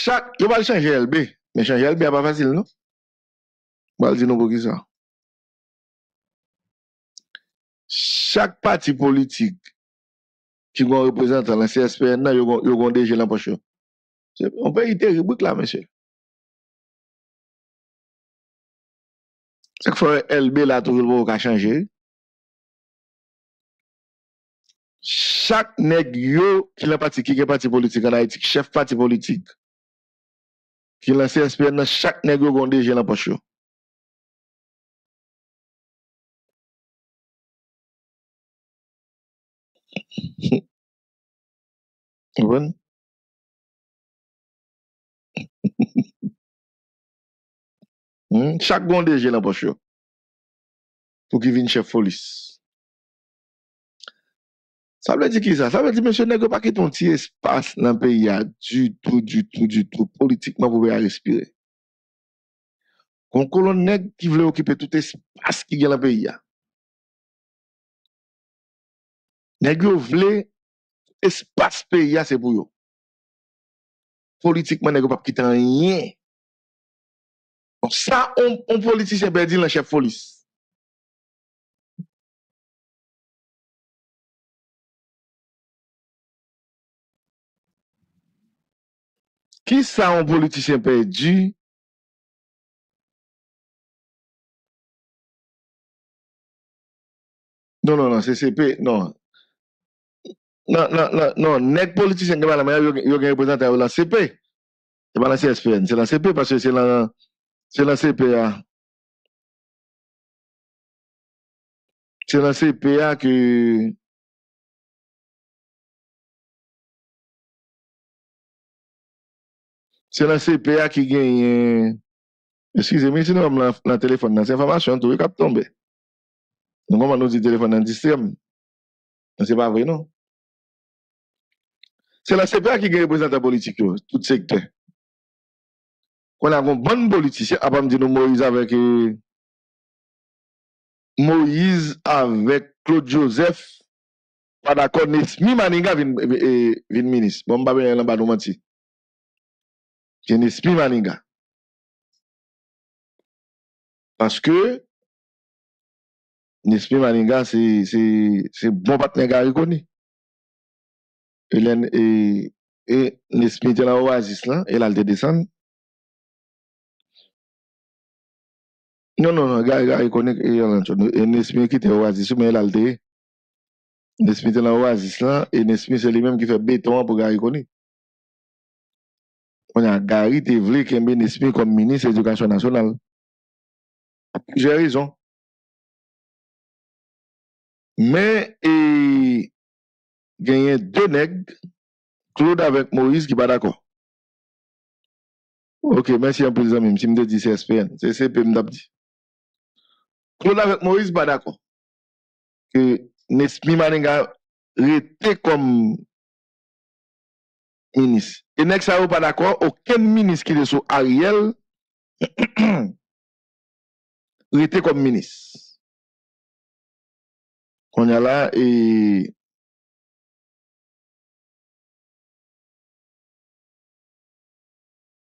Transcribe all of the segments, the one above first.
chaque... Vous allez changer LB. Mais changer LB n'est pas facile, non? Vous allez dire non pour qui ça? Chaque parti politique qui représente la CSPN, il y a déjà l'impression. On peut y terrible là, monsieur. Chaque fois, LB là, toujours pas changer. Chaque nèg yo qui la parti qui est parti politique en Haïti, chef parti politique, qui la CSPN, chaque nèg yo gondé j'ai l'impression. Bon. Chaque gondé j'ai l'impression. Pour qu'il vienne chef police. Ça veut dire qui ça? Ça veut dire, monsieur, n'est-ce pas qu'il y a un petit espace dans le pays, du tout, politiquement, vous pouvez respirer. Quand colonel qui veut occuper tout espace qui est dans le pays, n'est-ce voulez espace pays, c'est pour vous. Politiquement, n'est-ce pas quitter rien. Donc ça, on politicien perdit le chef police. Qui ça un politicien perdu? Non, CCP, non. Non, nèg politicien qui va la meilleure, il y a un représentant de la CP. C'est pas la CSPN, c'est la CP parce que c'est la CPA. C'est la CPA que... C'est la CPA qui gagne. Excusez-moi, si nous avons le téléphone dans cette information, tout est tombé. Donc, on nous dit téléphone dans le système. Ce n'est pas vrai, non? C'est la CPA qui gagne représentant politique, tout secteur. Quand on a un bon politicien, après, on dit Moïse avec Claude Joseph, pas d'accord, Nesmi Maninga vient ministre. Bon, je ne vais pas nous mentir. C'est Nesmi Maninga. Parce que Nesmi Maninga, c'est bon partenaire reconnu. Et Nesmi était là Oasis, là, et là, elle descend. Non, Gary reconnu, et Nesmi qui était Oasis, mais elle était. Nesmi était là Oasis, là, et Nesmi, c'est lui-même qui fait béton pour Gary reconnu. On a Garit Evri qui est Nesmi comme ministre de l'Éducation nationale. J'ai raison. Mais il y a deux nègres, Claude avec Moïse qui n'est pas d'accord. Ok, merci un peu les amis. Si je me dis CSPN, c'est CP m'dapdi. Claude avec Moïse pas d'accord. Que Nesmi Maninga était comme ministre. Et n'est-ce que ça n'est pas d'accord, aucun ministre qui est sous Ariel était comme ministre. On y a là et...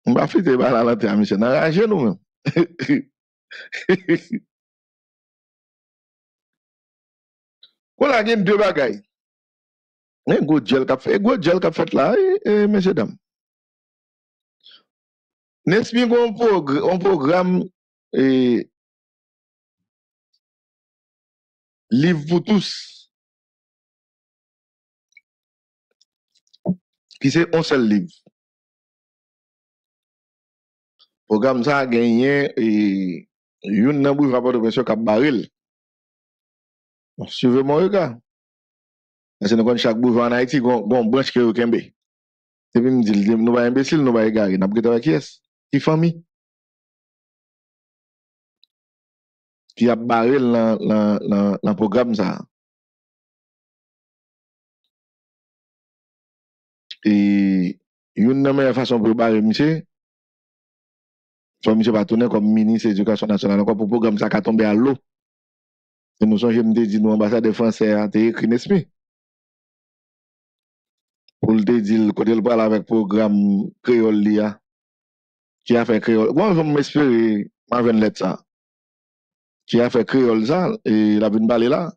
On va flûter par la lanterne, monsieur. On a réagi nous-mêmes. On a gagné deux bagailles. Un gros gel qu'a fait, là, messieurs dames. Nesmi un programme livre pour tous, qui c'est un seul livre. Programme ça a gagné et une n'abouille rapport de monsieur Cap Baril. Suivez mon regard. Parce que chaque bourgeois en Haïti, il y a une branche qui est au Kembe. Et puis, il me dit, nous ne sommes pas imbéciles, nous ne sommes pas égarés. Nous ne sommes pas qui est-ce? Qui famille? Qui a barré le programme, ça. Et une meilleure façon pour barrer, monsieur, soit monsieur va tourner comme ministre de l'Éducation nationale, encore pour le programme, ça, qui a tombé à l'eau. Et nous sommes, je me dis, nous, ambassade française, a écrit Nesmi. pour le dire, quand il parle avec le programme Créole, qui a fait Créole. Moi, je m'espérais, je viens de l'être ça. Qui a fait Créole, ça, et la bonne balle là.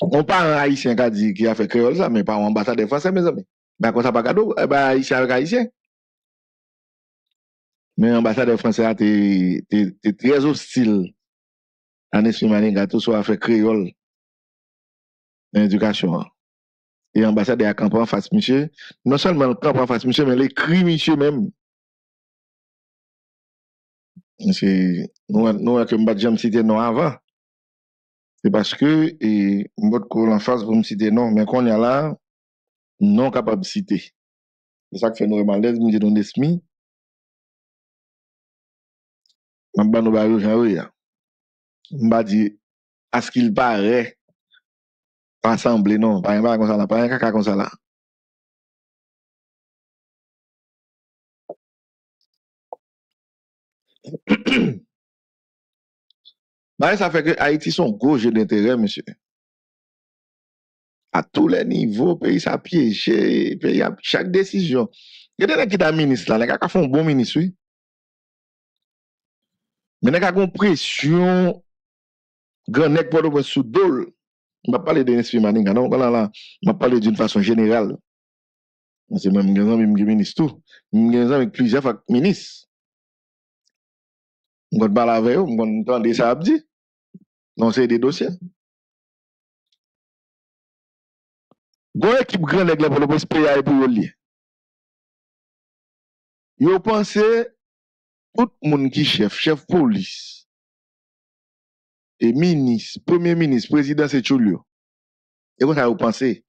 On parle haïtien qui a dit qu'il a fait Créole, ça, mais pas en ambassade des Français, mes amis. Ben, quand ça pas cadeau, eh ben, haïtien avec haïtien. Mais l'ambassade des Français a été très hostile à Nesmi Maninga, tout ça a fait Créole. L'éducation. Et l'ambassade a campé en face, monsieur. Non seulement le camp en face, monsieur, mais l'écrit, monsieur, même. Nous, avec Papa James cité non avant. C'est parce que, et, votre cours en face, vous me citez non, mais qu'on y a là, non capable de citer. C'est ça que fait nous malaise, nous disons Nesmi. M'ba nous barrons, j'en ai. M'ba dit, à ce qu'il paraît, pas assemblé, non, pas un bar comme ça, pas un caca comme ça là. Bah, ça fait que Haïti sont gros jeux d'intérêt, monsieur. À tous les niveaux, pays ça piégé, pays à chaque décision. Il y a des gens qui sont ministres là, les gars qui font un bon ministre, oui. Mais les gars qui ont pression, grand nec pour le sous dole. Je ne vais pas parler de Nesmi Maninga, non, je vais parler d'une façon générale. C'est même un ami qui est ministre, tout. Je suis avec plusieurs ministres. Je vais parler avec eux, je vais entendre ça, Abdi. Non, c'est des dossiers. Bonne équipe grande avec la police PA et pour le lier. Vous pensez, tout le monde qui est chef, chef police, et ministre, premier ministre, président, c'est Choulio. Et quoi ça vous pensez?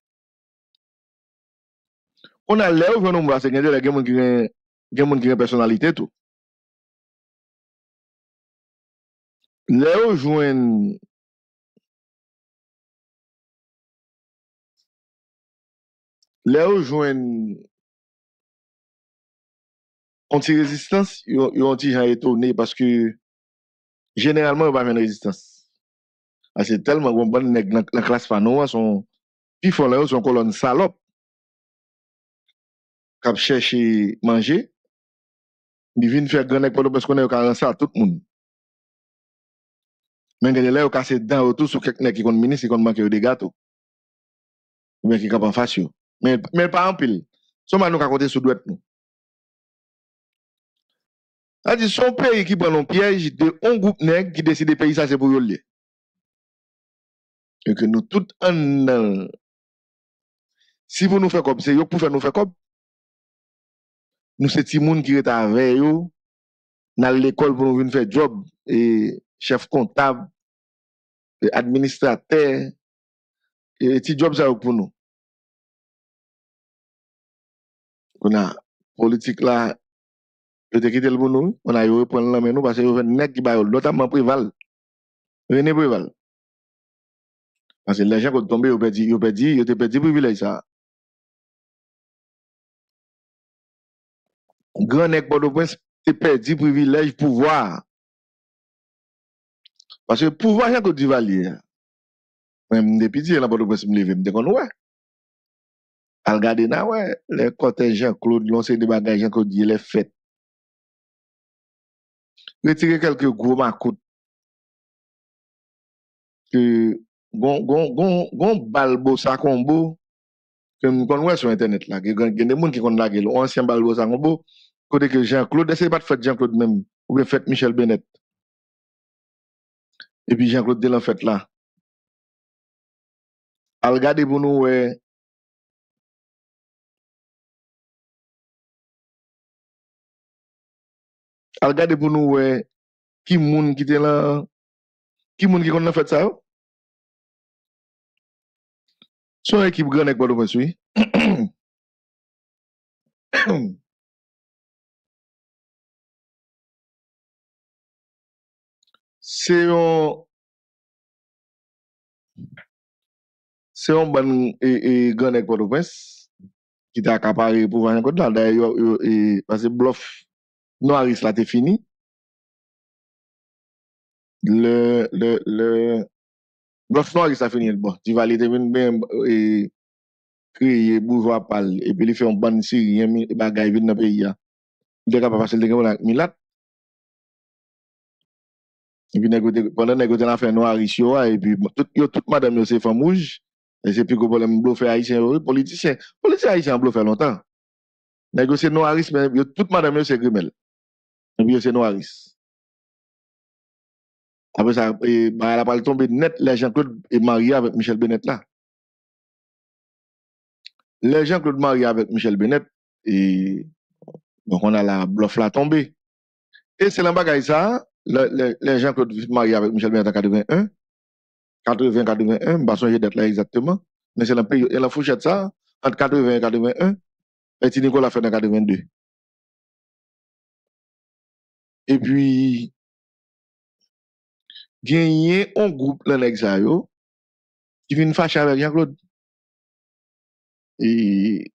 On a l'air où on va se gagner, il y a des gens qui ont une personnalité. L'air où on anti-résistance, ils ont dit étonné parce que généralement, ils n'ont pas une résistance. C'est tellement bon la classe fanoua sont puis font là sont colonne salope qui cherche manger ils viennent faire grand école parce qu'on est carence à tout le monde mais les là au casser dedans autour sur quelqu'un qui compte ministre qui compte manquer des gâteaux ou bien qui cap en face mais pas en pile sont nous qui compter sur droite nous a dit son pays qui prend un piège de un groupe nèg qui décide pays ça c'est pour lui. Et que nous tous en... Si vous nous faites comme c'est vous pouvez nous faire comme. Nous c'est des gens qui sont avec vous, dans l'école pour nous venir faire job, et chef comptable, et administrateur, et petit job ça pour nous. On a politique là, je te quitte le pour nous, on a eu reprendre la main nous parce que vous avez un nègre qui va notamment Préval. René Préval. Parce que les gens qui tombent, ils ont perdu privilège ça. Grand nèg Port-au-Prince, ils ont perdu privilège pouvoir. Parce que pouvoir, Jean-Claude Duvalier, même depuis que Port-au-Prince me levé, je me dis ouais. Al garder na ouais, les cortèges Jean-Claude, lancer des bagages Jean-Claude, il les fait. Retirer quelques gros macoutes que Gon balbosa combo que nous connaissons sur internet là, il y a des gens qui connaissent là, ancien balbosa combo, côté que Jean-Claude, essayez pas de faire Jean-Claude même, ou bien faites Michel Bennett. Et puis Jean-Claude de la fête là. Al gade pour nous, qui moun qui était là, qui moun qui connaît la fête ça? Son équipe grande avec Port-au-Prince, oui. C'est un bon grande avec Port-au-Prince qui t'a accaparé pour voir un côté là. D'ailleurs, parce que bluff noiris là, t'es fini. Bluff-Noir, ça finit bon. Duvalier devient bien créé, bourgeois, pâle, et puis il fait un ban syrien, bagaille vide dans le pays. Il est capable de passer le dégueu avec Milat. Et puis, pendant négocier l'affaire noire ici, et puis, toute madame, c'est femme rouge, et c'est plus que problème bluffer haïtien, politicien. Politicien haïtien bluffer longtemps. Négocier noiris, mais toute madame, c'est grimel. Et puis, c'est noiris. Après ça, elle a pas tombé net, les Jean-Claude est marié avec Michel Bennett là. Les Jean-Claude marié avec Michel Bennett, et donc on a la bluff là tombée. Et c'est l'embagaille ça. Les gens qui sont mariés avec Michel Bennett en 81, 80-81, je ne sais pas d'être là exactement, mais c'est la fourchette ça, entre 80 et 81, Petit Nicolas fait en 82. Et puis, il y a un groupe dans l'exil qui vient fâcher avec Jean-Claude. Et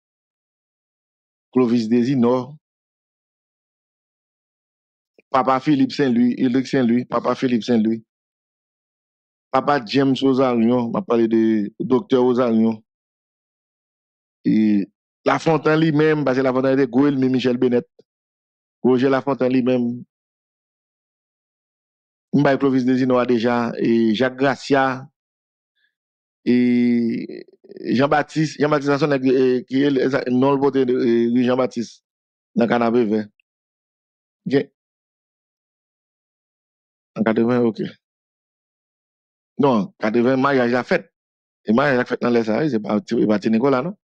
Clovis Désinor, Papa Philippe Saint-Louis, Hildrex Saint-Louis, Papa Philippe Saint-Louis, Papa James Ozarion, m'a parlé de docteur Ozarion. Et La Fontaine lui-même, parce que La Fontaine était Gouel, mais Michel Bennett. Roger La Fontaine lui-même. Mbaye Clovis Désinor déjà, et Jacques Gracia, et Jean-Baptiste, Jean-Baptiste, qui est non le beauté de Jean-Baptiste, dans le canapé vert. En 80, ok. Non, 80, mariage la fête. Et mariage la fête dans les Sahara, c'est pas Petit Nicolas, non?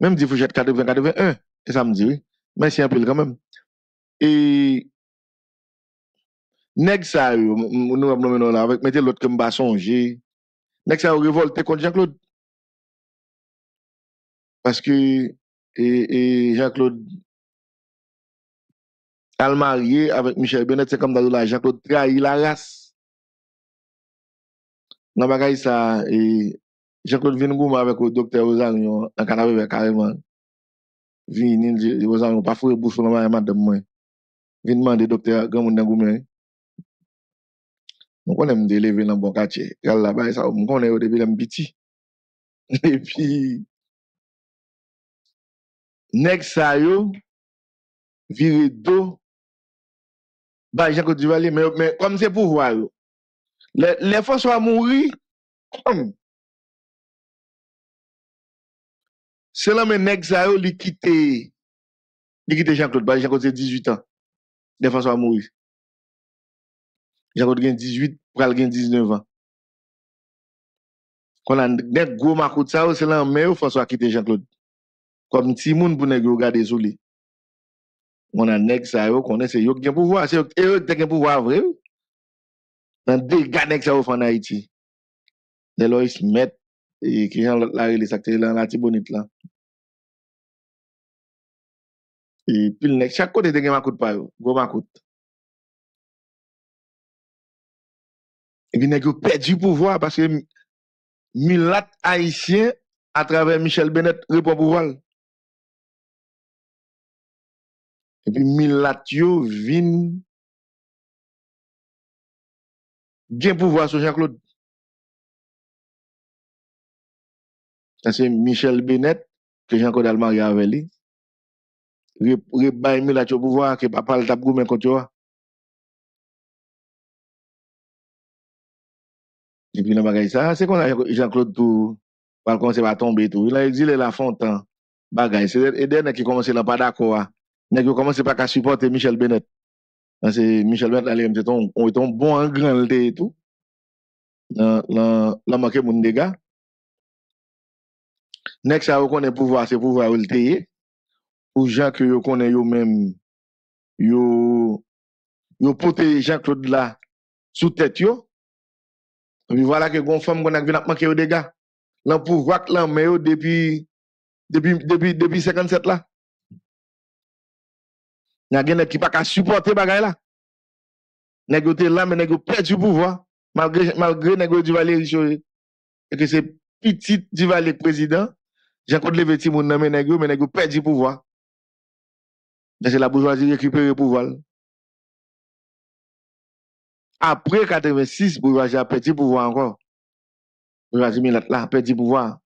Même si vous jetez 80, 81, et ça me dit oui. Mais c'est un peu quand même. Et, nèg ça, nous avons nommé là, avec, mettez l'autre comme Bassongé. Nèg ça, révolté contre Jean-Claude. Parce que, Jean-Claude, al marié avec Michel Bennett, c'est comme dans la Jean-Claude trahit la race. Dans le bagage, ça, Jean-Claude vient avec le docteur Ozarion, en Canada, carrément. Vient, Ozarion, pas fouiller bouche, on va madame, moi. Vient demander docteur, comment on est. Donc, on aime d'élever dans le bon quartier. Regarde là-bas, ça, on est au début, on est petit. Et puis, next, ça, yo, viré d'eau, bah, Jean-Claude Duvalier, mais comme c'est pour voir, les forces sont mourir, c'est là, mais Nexao, il quitte Jean-Claude, bah, Jean-Claude, c'est 18 ans, les forces sont mourir. Jean-Claude gagne 18, Pral gagne 19 ans. Quand on a un gros marco de ça, c'est là, mais les forces sont quittées Jean-Claude. Comme si moun pour ne regarder sous lui. On a Nexao, qu'on essaie de pouvoir, c'est eux qui ont pouvoir, vrai. Dans des gars Nexao en Haïti. Les lois mettent, et qui ont les acteurs dans la Tibonite là. Et puis le chaque côté de Gemakout par eux, Gomakout. Et puis Nexao perd du pouvoir parce que Milat haïtien, à travers Michel Bennett, répond pouvoir. Et puis, Milatio vin bien pouvoir sur Jean-Claude. C'est Michel Bennett, que Jean-Claude a marié avec lui. Rebaille Milatio pouvoir, que papa le tape gourmet contre toi. Et puis, dans le bagage, ça, c'est qu'on a Jean-Claude tout, par contre, c'est pas tombé tout. Il a exilé La Fontaine. Bagage, c'est les derniers qui commencent là, pas d'accord. Nèg yo commencé pas à supporter Michel Bennett. C'est Michel Bennett allé c'est ton bon en grand et tout. La manqué mon dégât. Nèg ça reconnaît pouvoir c'est pouvoir le téye. Ou gens que yo connaît yo même yo protéger Jean-Claude là sous tête yo. Et voilà que gon femme qu'on a vinn manquer yo dégât. Là pouvoir que là mais yo depuis 57 là. N'a gen qui pas qu'à supporter bagay la. Négoté là, mais négo perd du pouvoir. Malgré négo Duvalier riche. Et que c'est petit Duvalier président. Jean-Claude Levé Timoun nan négo, mais négo perd du pouvoir. C'est la bourgeoisie récupérer le pouvoir. Après 86, bourgeoisie a perdu pouvoir encore. Bourgeoisie a perdu pouvoir.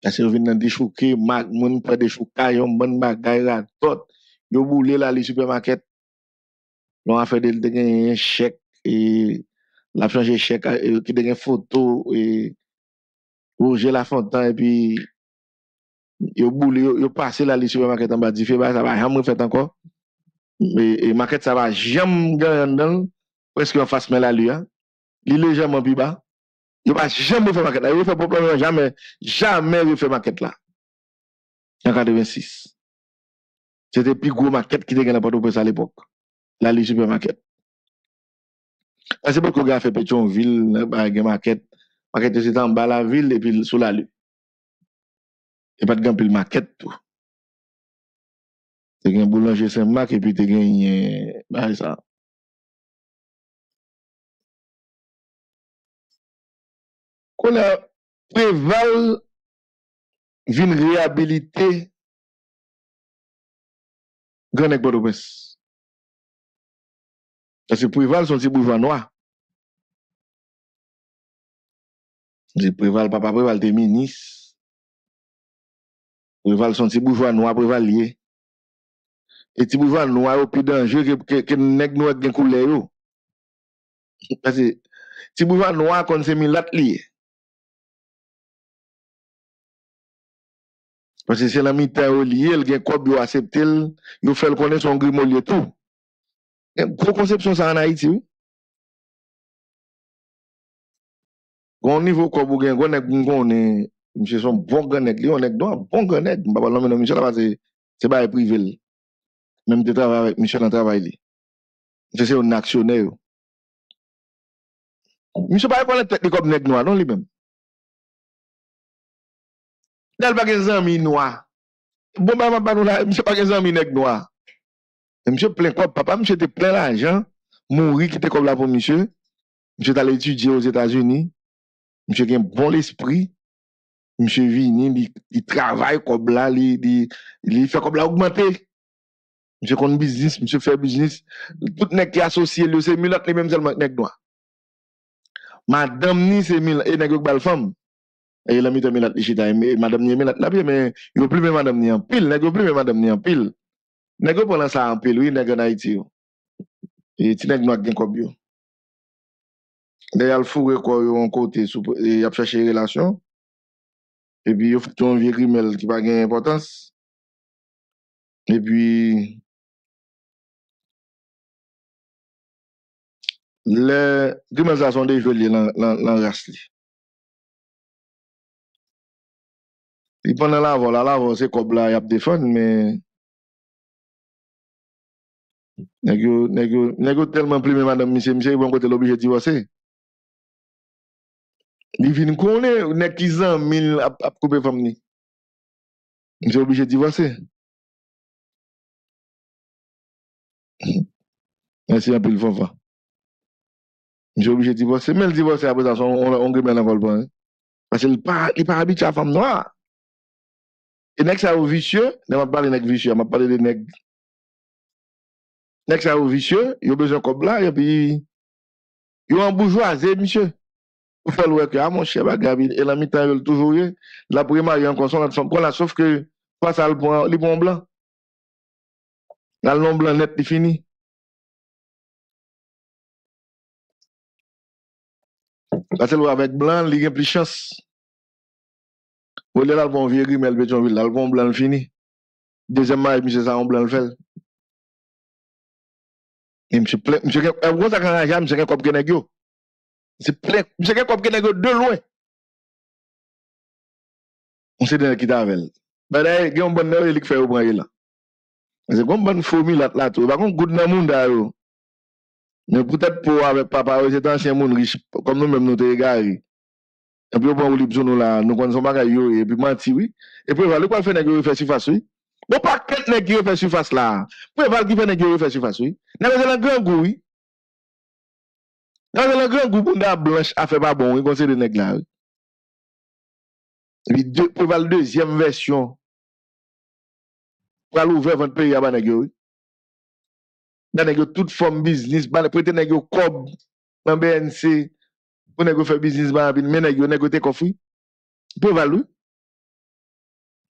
Parce que vous venez de chouquer, vous prenez des chouquets, vous prenez des bagailles, vous boulez là, les supermarchés. Vous avez un chèque, vous avez changé chèque, vous avez une photo, Roger La Fontaine, et puis vous boulez, vous passez là, les supermarchés en bas, vous faites ça, va jamais fait encore. Et market ça va jamais gagner dedans, parce qu'on fasse mal à lui, il est légèrement plus bas. Il ne va jamais faire maquette là. Il ne fait pas problème, jamais faire maquette là. En 86. C'était plus gros maquette qui était n'importe où à l'époque. La liste super maquette. C'est pour que vous avez fait Pétionville, maquette. Maquette c'était en bas de la ville et puis sous la lue. Et pas de gagne pile maquette tout. Tu as un boulanger Saint-Marc et puis tu as bah ça. Qu'on a Préval vient réhabiliter Grand Nègre Port-au-Prince. Parce que Préval sont des bourgeois noirs. Préval, papa Préval était ministre. Préval sont des bourgeois noirs, prévaliers. Et des bourgeois noirs au plus dangereux que Nègre Noir gagne couleur. Parce que des bourgeois noirs qu'on s'est mis là liés. Parce que c'est la mi-temps lié, il y a quoi, il accepte, il fait le connaître son grimolier tout. Il y a une grosse conception ça en Haïti, oui. Au niveau quoi, il y a un bon grenègue, il y a un bon grenègue. Je ne parle pas de Michel, parce que c'est pas privé. Même de travail avec Michel en travail. C'est un actionnaire. Michel ne parle pas de grenègue noir, non lui-même. Dal pa gen zanmi noir. Bon ba pa nou la, monsieur pa gen zanmi nèg noir. Monsieur plein quoi papa, monsieur était plein l'argent, mouri qui était comme là pour monsieur. Monsieur allé étudier aux États-Unis. Monsieur gen bon l'esprit. Monsieur vini, il travaille comme là, il fait comme là augmenter. Monsieur kon business, monsieur fait business. Tout nèg qui associé le c'est milat les mêmes seulement nèg noir. Madame ni c'est milat et nèg bal femme. Et la mita milat lichita et madame ni milat la mais yo plus madame ni en pile nèg yo plus madame ni en pile nèg yo prend ça en pile oui nèg en Haïti et ti nèg noir gen kob yo d'ailleurs fourré quoi yo en côté y a chercher relation et puis yo ton vieux rimel qui pas gain importance et puis les rimel ça sont des jolies dans race il pendant la vol c'est comme là il a défendre mais nego tellement plus madame monsieur bon côté l'obligé divorcer il vient connait nèg qui zan 1000 a couper femme ni monsieur obligé divorcer merci un peu le fond monsieur obligé divorcer mais le divorce après ça on remet la vol pas parce qu'il pas habitué à femme noire. Et nèg ça au vicieux, ne m'a parler nèg vicieux, m'a parler de nèg. Nèg ça au vicieux, il a besoin comme là et puis il en bourgeoisie monsieur. Pour faire le que à mon cher bagabine et la mitan il toujours la primaire en consonne là sauf que face à le bon blanc. Là le nom blanc net il fini. Parce que avec blanc, il a plus chance. Vous voulez l'album vieux Grimel Pétionville, l'album blanc fini. Deuxième maille, monsieur ça, on blanc le fait. Et monsieur plein, monsieur gros ça quand j'ai, monsieur qu'un cop Kenegio. C'est plein, monsieur qu'un cop Kenegio de loin. On sait de qui t'a avec. Mais d'ailleurs, il y a un bon nerf, il fait au bras là. C'est comme bonne formule là, tout. Par contre, good dans le monde là. Mais peut-être pour avec papa, c'est ancien monde riche, comme nous-mêmes, nous t'es égarés. Et puis, on libère nous là, nous connaissons pas yo et puis menti, oui. Et puis, Préval, quoi faire qui fait surface, oui. Bon, pas qu'elle n'est qui fait surface là. Préval qui fait qui fait surface, oui. N'a pas de grand goût, oui. N'a pas de grand goût, bunda blanche, a fait pas bon, oui, conseil de nèg là, oui. Et puis, Préval, deuxième version. pour l'ouvrir votre pays à Banagyo. Banagyo, toute forme business, prêtez Nagyo Cob, dans BNC, pour Nagyo faire business, mais Nagyo, Nagyo te confie. Préval, oui.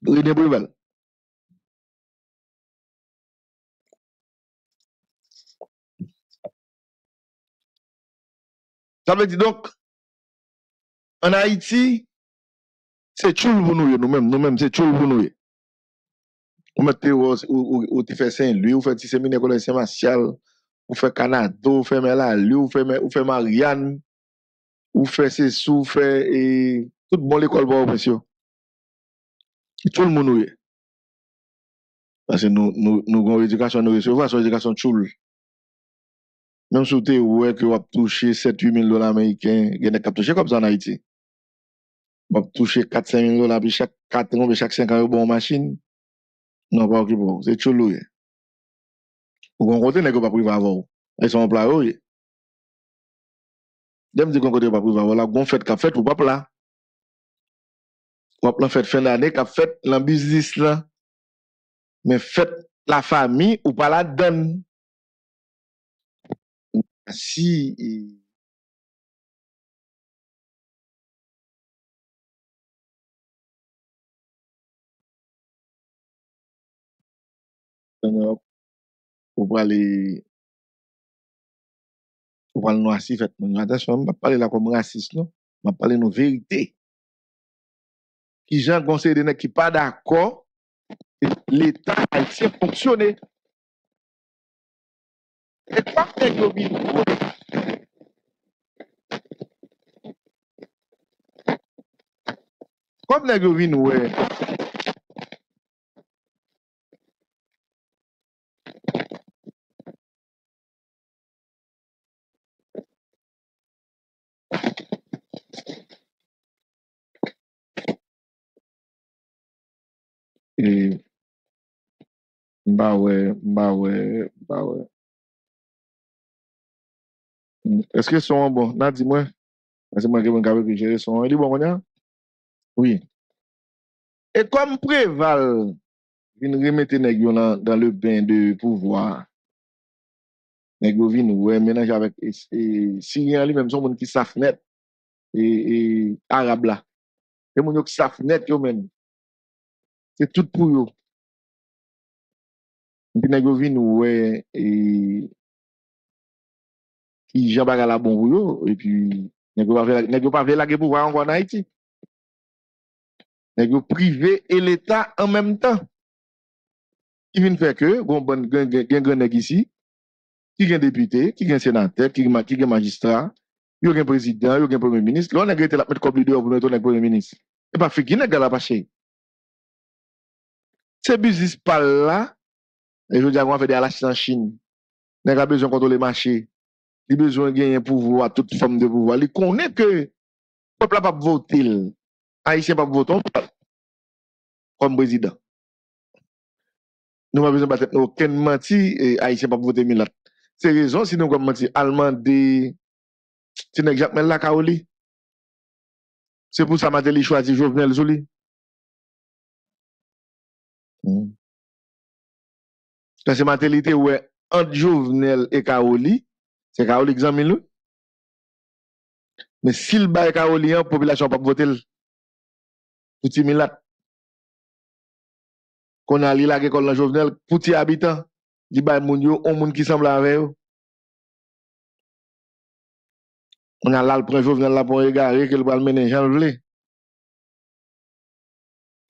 René Préval. Ça veut dire donc, en Haïti, c'est choul pour nous, nous-mêmes, c'est choul pour nous. Vous mettez ou fait Saint-Louis, ou fait séminaire collège Saint-Martial, ou fait Canada, ou fait Melali, ou fait Marianne, ou fait Sessou, ou fait toute bonne école pour monsieur. C'est choul pour nous. Parce que nous avons une éducation, nous recevons une éducation choul. Même si vous avez touché 7-8 000 $ américains, vous avez touché comme ça en Haïti. Vous avez touché 4-5 000 $ puis chaque 4 ans, chaque 5 ans, vous avez une machine. Non, pas occupé. C'est tout loué. Vous avez compté, vous n'avez pas privé avant. Ils sont en plat. Vous avez dit qu'on ne pas privé avant. Vous avez fait qu'à fait, vous n'avez pas plat. Vous avez fait fin d'année, qu'à fait le business là. Mais faites la famille ou pas la donne. Si on va aller nous assis, attention, on ne va pas parler là comme raciste, non, on va parler nos vérités. Qui gens conseillent de ne pas d'accord, l'État a essayé de fonctionner. Et pas que le bilan. Comme les gouvines, ouais. Et bah ouais, Est-ce que son bon? Non, dis-moi. Parce que moi, je vais gérer son. Il est bon, on oui. Et comme Préval, il remette dans le bain de pouvoir. Négio vient ouais, mélange avec Syrien lui-même, son monde qui s'affnette et Arabe là. C'est mon qui s'affnette lui-même. C'est tout pour eux. Négio vient ouais et. Qui j'en baga la bon rouleau, et puis, n'est-ce pas la guerre pouvoir encore en Haïti? N'est-ce pas privé et l'État en même temps? Qui vient faire que, bon, bon, gagne ici, qui gagne député, qui gagne sénateur, qui gagne magistrat, qui gagne président, qui gagne premier ministre, là, on a gagné la mettre comme leader pour nous donner premier ministre. Et pas fait qui n'a pas la pache. C'est business par là, et je dis à moi, on fait des lâches en Chine, on a besoin de contrôler le marché. Il a besoin de gagner un pouvoir, toute forme de pouvoir. Il connaît que le peuple n'a pas voté. Les Haïtiens n'ont pas voté comme président. Nous n'avons pas besoin de aucun menti et les Haïtiens n'ont pas voté Milat. C'est la raison si nous avons menti. Allemand, c'est un exemple là, Kaoli. C'est pour ça que Martelly choisit Jovenel Zouli. Parce que Martelly était entre Jovenel et Kaoli. C'est Kaoli examine nous. Mais s'il bat Kaoli, la population pas voter. Petit milat. Qu'on a la l'école dans Jovenel, petit habitant, il bat moun yo, on moun qui semble avec eux. On a là le prend Jovenel là pour égarer qu'il va le mener Jean Vlé.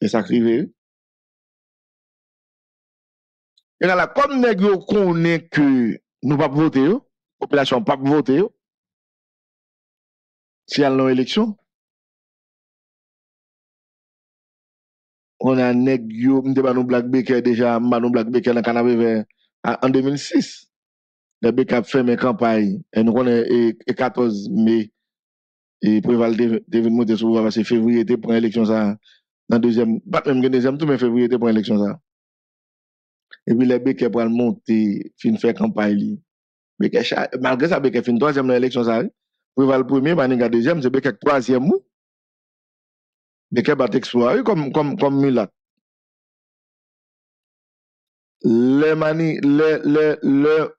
Et ça crive. Et là comme nèg yo connaît que nous pas voter. La population pas voter si elle a élection. On a négio, nous Black Baker déjà, Manon Black Baker dans Canada vers en 2006. Le Baker a fait mes campagnes et nous connaissons 14 mai et Préval devait monter sur parce que février était pour l'élection ça dans deuxième, pas même deuxième tout mais février était pour l'élection ça. Et puis le Baker pour monter fin faire campagne. Malgré ça, Beke fin troisième dans l'élection, ça arrive. Préval premier, Maninga deuxième, c'est Beke troisième. Beke bat exploit comme Mulat. le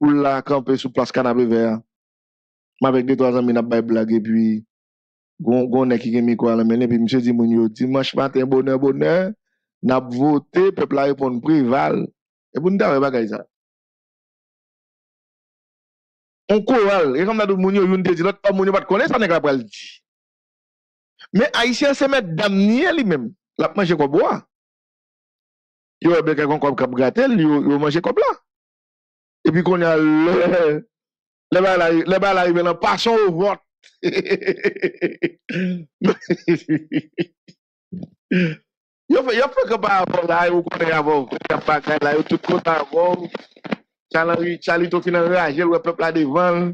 ou la camper sur place canapé vert avec deux trois amis n'a pas blague et puis gon est qui mis quoi là mais puis monsieur dit mon dimanche matin bonheur n'a voté peuple a répondre Préval et pour nous d'avoir bagaille ça on chorale et comme n'a mon yo une dit l'autre pas mon yo pas connaître ça n'est pas le dit mais haïtien c'est madame ni lui-même la manger quoi bois yo ben quelqu'un comme gratel yo manger comme là et puis qu'on a le bal arrive dans passons au vote yo fait que par rapport là ou qu'on est avant pas là tout compte avant Charlito final réagir le peuple là devant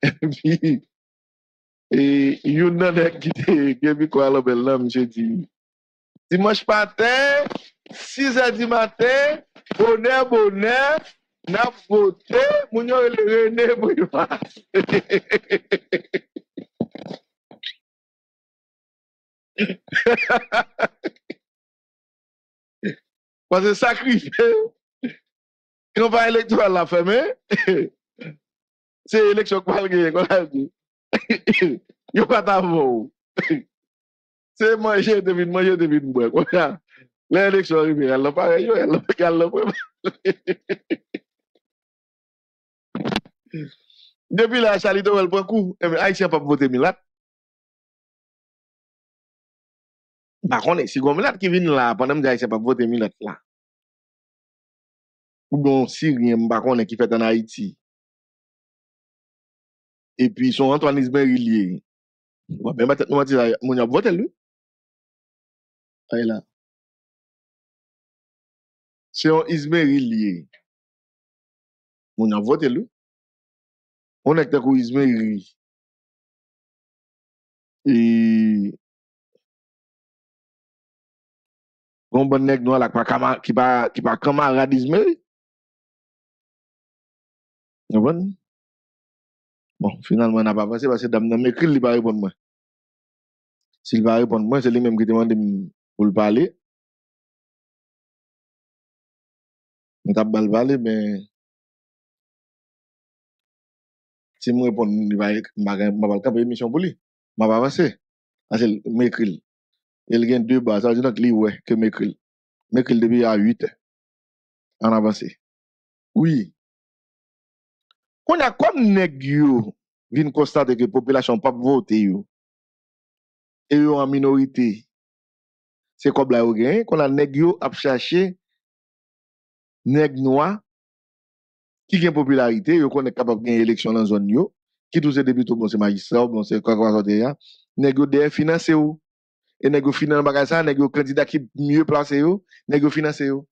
puis et you know that qui quoi là belle là monsieur dit dimanche matin 6h du matin bonheur n'a voté, mon yon le René Bouillard. Parce que sacrifié, quand on va électoral la ferme, c'est l'élection qu'on va gagner, qu'on a dit. Yon pas d'avant. C'est manger, devine, boire. L'élection arrive, elle n'a pas gagné, elle n'a pas gagné. Depuis la Charlito, elle prend coup. Haïtien pas voter Milat. Par contre, si vous Milat qui vient là, pendant que Haïtien pas voter Milat là. Ou bon Syrien, par contre, qui fait en Haïti. Et puis son Antoine Isbert Ilié. On va mettre nous dire, mon a voté lui. Allez là. C'est un Isbert Ilié. Mon a voté lui. On est d'accord, Ismaël. Et. On bon nèg noir là qui pas camarade Ismaël. Bon. Bon, finalement, on n'a pas passé parce que dame n'a m'écrit, il va répondre moi. S'il va répondre moi, c'est lui-même qui demande pour le parler. On t'a pas le parler, mais. Si je réponds, je vais faire une émission pour lui. Je vais avancer. Parce que je m'écris. Il y a deux bases. Ça veut dire que je m'écris. Je m'écris depuis à 8 heures. En avancé. Oui. On a comme négio, vient constater que la population n'a pas voté. Et ils sont en minorité. C'est comme là, qu'on a négio à chercher nèg noir. Qui gagne popularité, yo connaît capable gagner élection dans zone yo, qui tous ces députés bon c'est magistrat, bon c'est quoi ça négo des financé ou et négo finance bagage ça, négo candidat qui mieux placé yo, négo financé yo.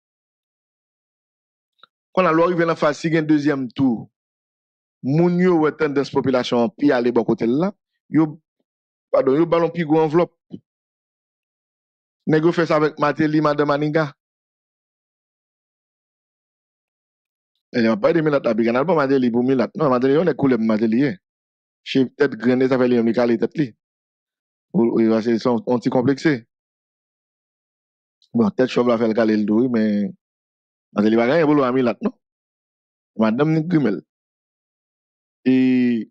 Quand la loi arrive en face, si gagne deuxième tour, moun yo wè tendance population pi aller bon côté là, yo ballon pi gros enveloppe. Négo fait ça avec Martelly, madame Maninga. Il n'y a pas de minutes à Biganal, pas Madeli pour Milat. Non, Madeli, on est cool, Madeli. Chez peut-être Grenet, ça fait les omnicales et tête-li. Ils sont anti-complexés. Bon, peut-être Chauve la fait le calé le douille, mais Madeli va gagner pour le Milat, non? Madame Nigrimel. Et.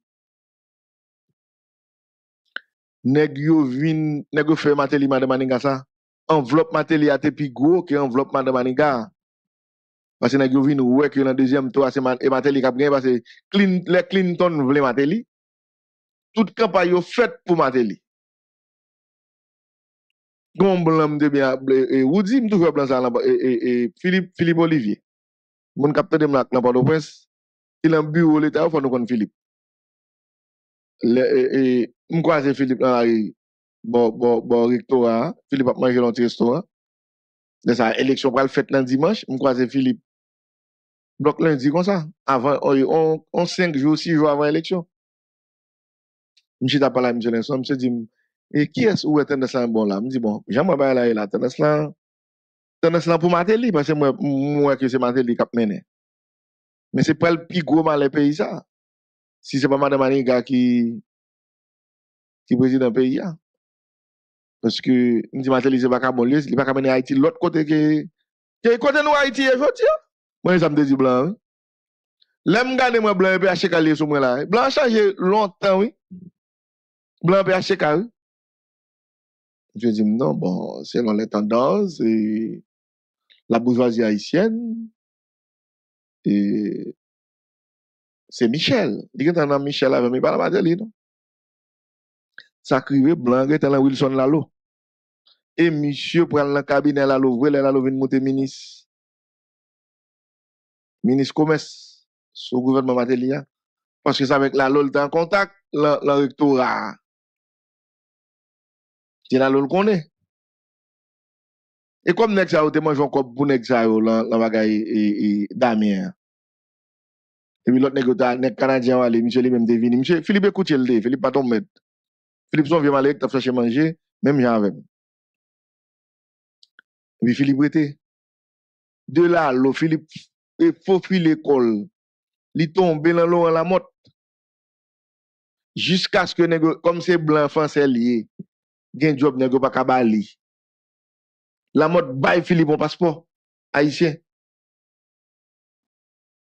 Negio vin, Negio fait Madeli, Madame Maninga, ça. Enveloppe Madeli à Tepigo, qui enveloppe Madame Maninga. Parce que nous avons vu que dans le deuxième tour, c'est Martelly qui a gagné parce que les Clinton voulaient Martelly. Toute campagne est faite pour Martelly. Donc, Woody, nous avons blanc et Philippe Olivier. Mon capitaine de Mlac, dans Port-au-Prince, il a un bureau de l'État, il faut nous connaître Philippe. Je crois que Philippe dans le rectorat, Philippe a mangé dans le restaurant. De sa élection pour le fête lundi dimanche, je croise Philippe. Bloc lundi comme ça, avant, on 5 jours, 6 jours avant l'élection. Je suis pas là, M. Lenson, je dis, et qui est-ce où est tendance là bon là? Je dis, bon, j'aime bien là, la tendance là pour Martelly, parce que moi, que c'est Martelly qui a mené. Mais c'est pas le plus gros mal les pays, ça. Si c'est pas Mme Maninga qui préside un pays, là. Parce que, nous disons, Martelly, c'est pas qu'à mon lieu, il va qu'à mener Haïti l'autre côté que Que côté nous Haïti aujourd'hui? Moi ça me dit blanc. Oui. L'aime garder moi blanc peut acheter calé sur moi là. Blanc changé longtemps oui. Blanc peut acheter calé. Je dis non bon, selon les tendances et la bourgeoisie haïtienne et c'est Michel. Il y a un Michel avec mais pas la Martelly non. Ça crive blanc est là Wilson Lalo. Et monsieur prend le cabinet la l'ouvre, la l'ouvre monter ministre. Ministre commerce sous gouvernement Martelly parce que c'est avec la lol en contact le rectorat. C'est la lol qu'on est. Et comme nex a te mange encore pour nex a la bagaille et Damien. Et puis l'autre nex canadien aller monsieur lui même devine monsieur Philippe écoute le Philippe pas ton maître. Philippe son vieux malek t'a fait chercher manger même j'en avec. Oui, Philippe était. De là, l'eau, Philippe, il faut fuir l'école. Il tombe dans l'eau en la motte. Jusqu'à ce que, comme c'est blanc, français lié, il y a un job, il n'y a pas qu'à bali. La motte baille Philippe, on passeport. Haïtien.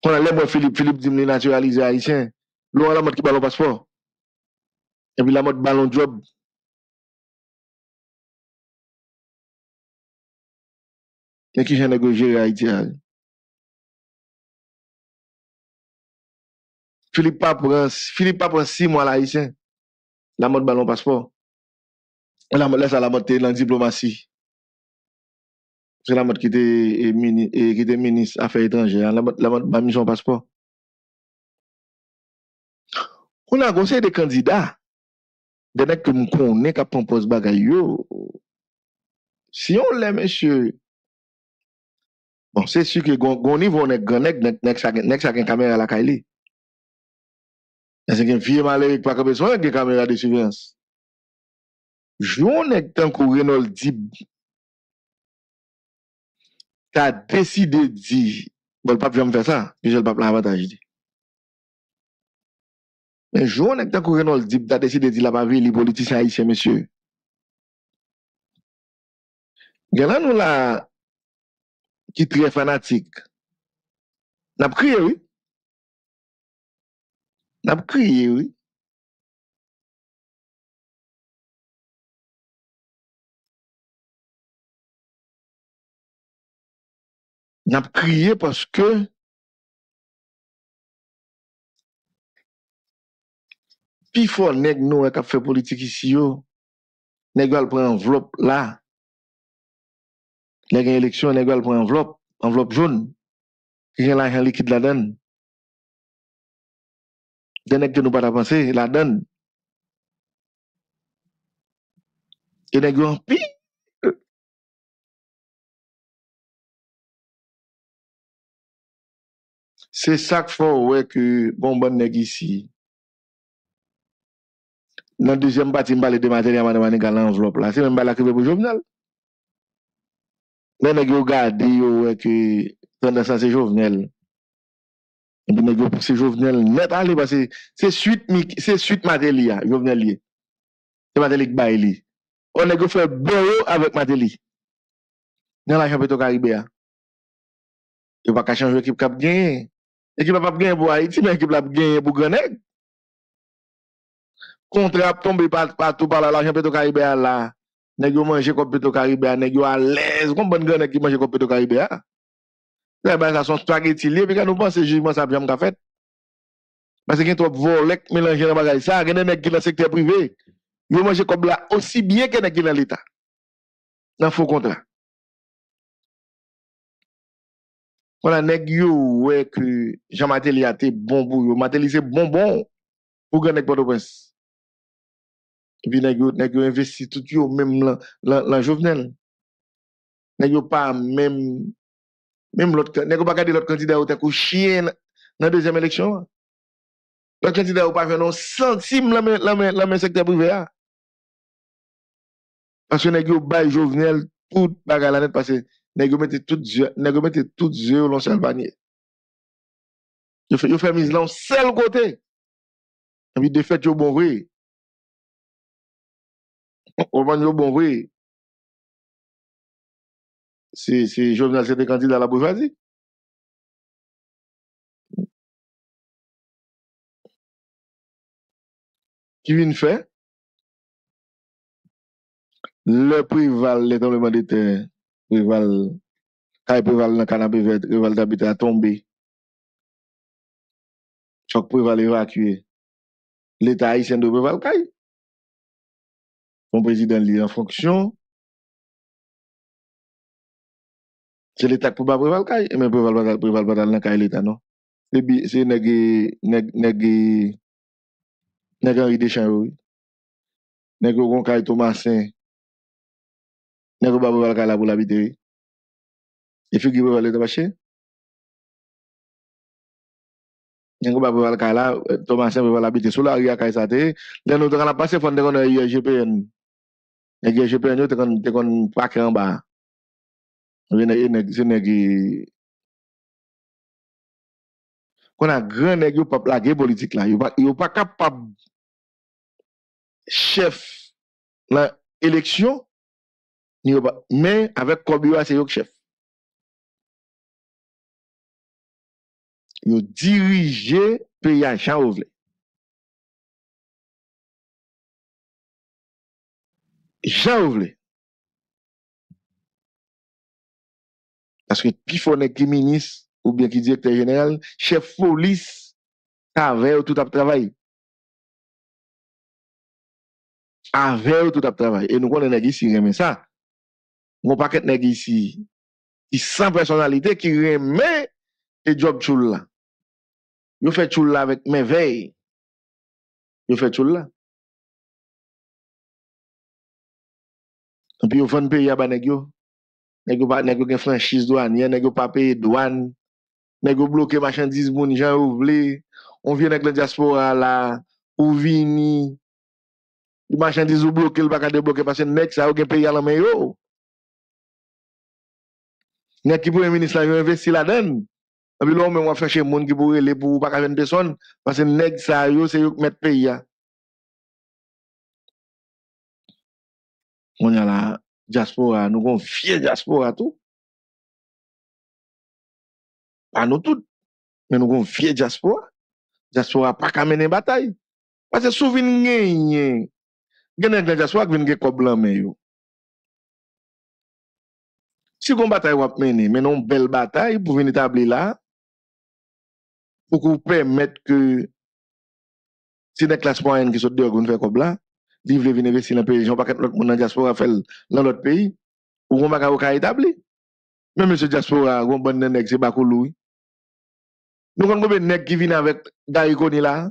Quand on a l'air Philippe, Philippe dit, il naturalisé haïtien. L'eau en la motte qui balle au passeport. Et puis la motte balle en job. Qui est-ce qui a négocié Haïti? Philippe prend 6 mois l'haïtien. La mode ballon passeport. La mode laisse à la mode dans la diplomatie. C'est la mode qui était ministre des Affaires étrangères. La mode a mis son passeport. On a conseillé des candidats. Des mecs que nous connaissons qui ont posé bagaille. Si on les messieurs. Bon, c'est sûr que gon niveau nek sa gen caméra la Kaoli. C'est gen vieux malérique pas besoin de caméra de surveillance. Joun nek tan kou Renold Dib. T'as décidé di bon pas vient me faire ça, que le pape l'avantage dit. Mais joun nek tan kou Renold Dib t'as décidé di la pa vie les politiciens haïtiens monsieur. Gela nou la qui est très fanatique. N'a pas crié, oui. N'a pas crié, oui. N'a pas crié parce que pi fò nèg nou qui a fait politique ici, nèg al prend enveloppe là. Les élections, les gars, pour enveloppe jaune, qui est l'argent liquide la donne. Des nègres qui n'ont pas avancé, la donne. Et les gars, pire. C'est ça qu'il faut, ouais, que bon nègre ici. Dans la deuxième partie, je parle de matériel, madame Maninga, l'enveloppe là. C'est même pas la qui veut pour Jovenel. Mais nous regardons que tendance à ces Jovenel. Nous regardons pour ces Jovenel net aller parce que c'est suite Martelly, Jovenel. C'est Martelly qui baille. On a fait bureau avec Martelly. Dans la Championnat Caribéen. Il va pas changer l'équipe qui a gagné. L'équipe n'a pas gagné pour Haïti, mais l'équipe a gagné pour Grenègue. Contrat tombé partout par la Championnat Caribéen là. Nèg yo manje kop peto Caribéen, nèg yo à l'aise, comme bonne grenèg qui mange kop peto Caribéen. Là ben ça son spaghetti lié, puis quand nous pensons jugement ça bien qu'a fait. Parce que trop volé mélanger dans bagaille ça, gen nèg qui dans secteur privé, yo mange kop là aussi bien que nèg qui dans l'état. Dans faux contrat. Voilà nèg yo ouais que Jean Martelly a été bon pour yo, Martelly c'est bonbon pour grenèg Port-au-Prince. Et puis, nous investi tout yo même la Jovenel. Nous pas même l'autre. Nous pas gardé l'autre candidat ou t'as couché dans la deuxième élection. L'autre candidat ou pas fait non centime la même secteur privé. Parce que nous bail Jovenel tout bagarre la net parce que nous mettez toutes yeux dans seul panier. Nous fait mise là en seul côté. Et puis, de fait, nous bon vrai. On va nous bon oui. si Jovenel c'était candidat à la bourgeoisie. Qui vient faire? Le Préval, l'étranglement de terre, Préval, quand Préval dans le canapé vert, Préval d'habiter a tombé. Choc Préval évacué. L'État haïtien de Préval, caille. Mon président est en fonction. C'est l'État qui ne peut pas Préval, caille. Et même Préval pas dans le caille l'État, non? C'est Henri Deschamps, Thomasin, Nègre chef la élection mais avec Kobioa c'est le chef il dirige pays à Jean-Ovle parce que pifonne qui ministre ou bien qui directeur général chef police avec tout à travail avec tout à travail. Et nous connaissons les gens qui remet ça. Nous n'avons pas de gens ici qui sans personnalité, qui remet le job choul là. Nous faisons choul là avec mes veilles. Nous faisons choul là. Et puis, nous faisons payer à Banegio. Nous faisons une franchise douanière, nous faisons pas payer douane. Nous faisons bloquer marchandises, nous faisons ouvrir. On vient avec la diaspora là, ou vini. Les marchandises ou bloquent, ils ne peuvent pas débloquer parce que les ça aucun pays à la main. Les qui pour le ministre investir là-dedans. Et puis là, on va faire chez les gens qui pourraient les pour pas 20 personnes parce que les ça c'est eux qui mettent pays. On a la diaspora, nous avons fier diaspora tout. Pas nous tous, mais nous avons fier diaspora. Diaspora pas qu'à mener bataille. Parce que souvent, si vous bataille vous menez, mais non belle bataille pour venir établir là, pour que vous permettre que si des classes moyennes qui sont dehors, vous ne faites comme là, ils veulent venir investir dans le pays, ils n'ont pas qu'être l'autre monde dans la diaspora faire dans l'autre pays, ou vous n'avez pas établi. Mais monsieur diaspora, vous avez un bon nègre, c'est pas cool, oui. Nous avons un nègre qui vient avec Gariconi là.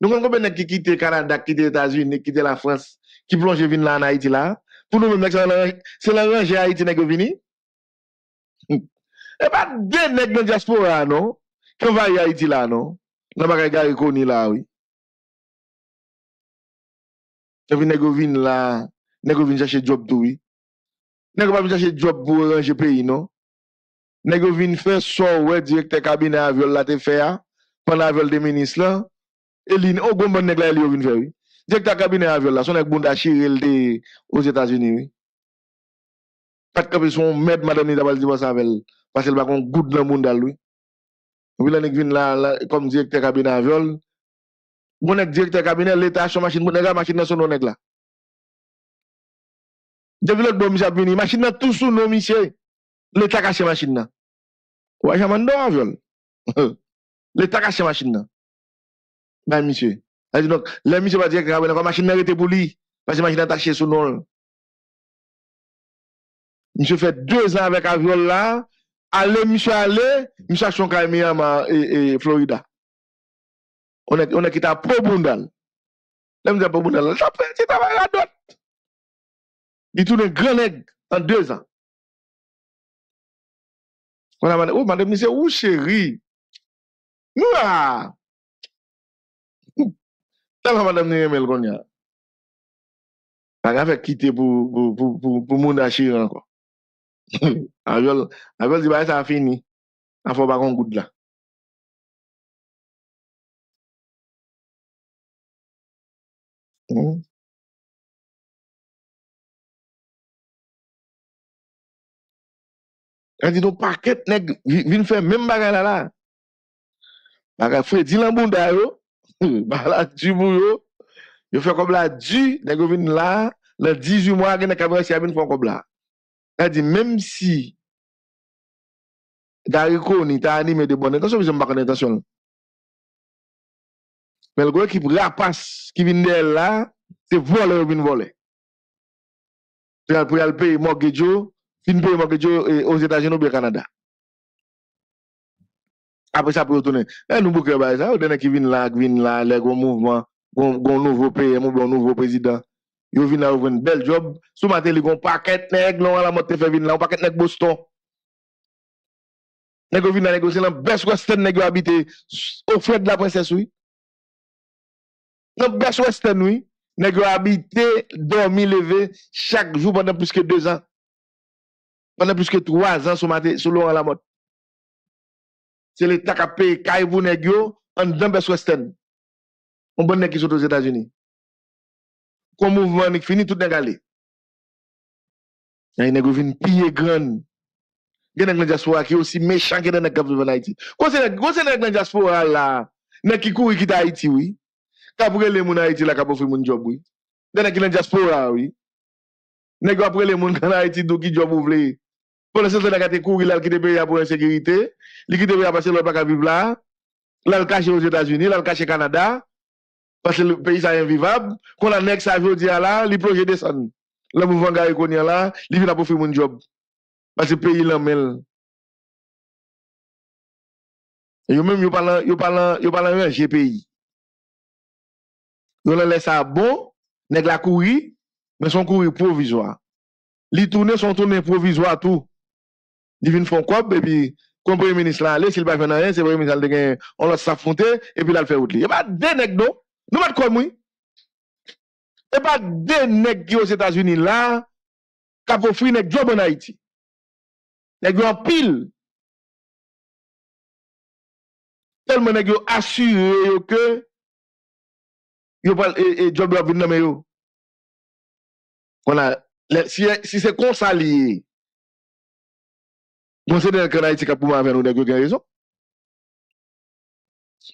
Nous avons combien qui quittent le Canada, qui quittent les États-Unis, qui quittent la France, qui plongent là en Haïti là. Pour nous même c'est l'arrangé Haïti n'est venu. Et pas des nègres de diaspora non, qui va y Haïti là non. N'a pas regardé connu là oui. Tu viens négocier là, négocier chercher job tout oui. Négocier pas chercher job pour arranger pays non. Négocier faire son ouais directeur cabinet à viol là te faire pendant viol des ministres là. Et l'in, au bon bon nègre, il vient faire, oui. Directeur cabinet à viol, là, son nègre bon d'achille aux États-Unis, oui. Pas de cap, ils sont maîtres, madame, ils d'abord divorce avec elle. Parce qu'elle va qu'on goûte dans le monde, oui. Oui, là, nègre vient là, comme directeur cabinet à viol. Bon nègre, directeur cabinet, l'État, son machine, bon nègre, machine dans son nègre, là. Depuis l'autre, bon, monsieur, vini, machine dans tout sous nos monsieur. L'État cache machine, là. Ouais, j'ai mandé à viol. L'État cache machine, là. Ben, monsieur. Donc, le monsieur va dire que la machine n'a été pour lui, parce que la machine a attaché son nom. Monsieur fait 2 ans avec aviol là. Allez, monsieur a son camion et Florida. On a quitté à Probundal. Là, monsieur a Probundal. C'est travail à d'autres. Il tourne un grand nègre en 2 ans. On a dit, oh, madame, monsieur, oh, chérie. Mouah! Madame Némel Gonia. Pas grave, quitter pour mon achir encore. Aviol, dit, ça a fini. Il faut pas qu'on goûte là. Quand ils ont paquet nèg vinn faire même bagay là. Bagay Freddy Lambunda yo, bala du bouyo. Yo fait comme la du nèg vinn là, le 18 mois que nèg Gracia vinn font comme là. Ça dit même si Dariko ni t'a animé de bonne intention, je me pas intention. Mais le gars qui rapace qui vient d'elle là, c'est voler ou vient voler. Pour aller payer mortgage, fin payer mortgage aux États-Unis ou au Canada. Après ça, pour retourner. Nous bouquons ça, on a qui vient là, les gros mouvements, gros nouveau pays, mon nouveau président. Ils viennent là, ils font un bel job. Ce matin, ils ont un paquet nèg, l'on a la montée fait venir là, un paquet nèg Boston. Nèg vient là négocier là, best western nèg habité au frais de la princesse oui. Dans best western oui. Nèg yo habité, dormi, levé, chaque jour pendant plus que 2 ans. Pendant plus que 3 ans, sur Laurent Lamotte. C'est l'État qui a payé Kaibou nèg yo en dans Best Western. On bon nèg qui sont aux États-Unis. Comme mouvement nèg fini, tout nèg allé. Nèg yo vinn piller grand. Gen nèg nan diaspora qui aussi méchant que nèg qui vivent en Haïti. Quand c'est nèg nan diaspora là, nèg qui couri qui Haïti oui. Après les gens en Haïti, la capofri mon job, oui. Dans la diaspora, oui. Nèg après les gens en Haïti, d'où qui job ouvre. Pour le sens de la carte courir, là, qui te paye pour insécurité, li qui te paye parce que l'autre pas qu'à vivre là, là, le caché aux États-Unis, là, le caché au Canada, parce que le pays, ça est invivable. Quand la nèg, ça veut dire là, les projets descendent. Le mouvement Gary Konya là, il vient pour faire mon job. Parce que le pays, l'emmène. Et vous même, vous parlez un GPI. Nous laissons ça bon, nèg la couri, mais son couri provisoire. Li tourne son tourne provisoire tout. Li vinn fon kop et puis comme premier ministre là aller, s'il pas faire rien, c'est premier ministre de gain, on l'a s'affronter et puis là le faire outre. Et pas des nèg non, nous pas comme oui. Et pas des nèg qui aux États-Unis là, qui offri nèg job en Haïti. Nèg yo en pile. Tellement nèg yo assuré que yo parle et job la venir yo. On a si c'est comme ça lié. Bon c'est dans le Haïti qui pour avec nous des gars raison.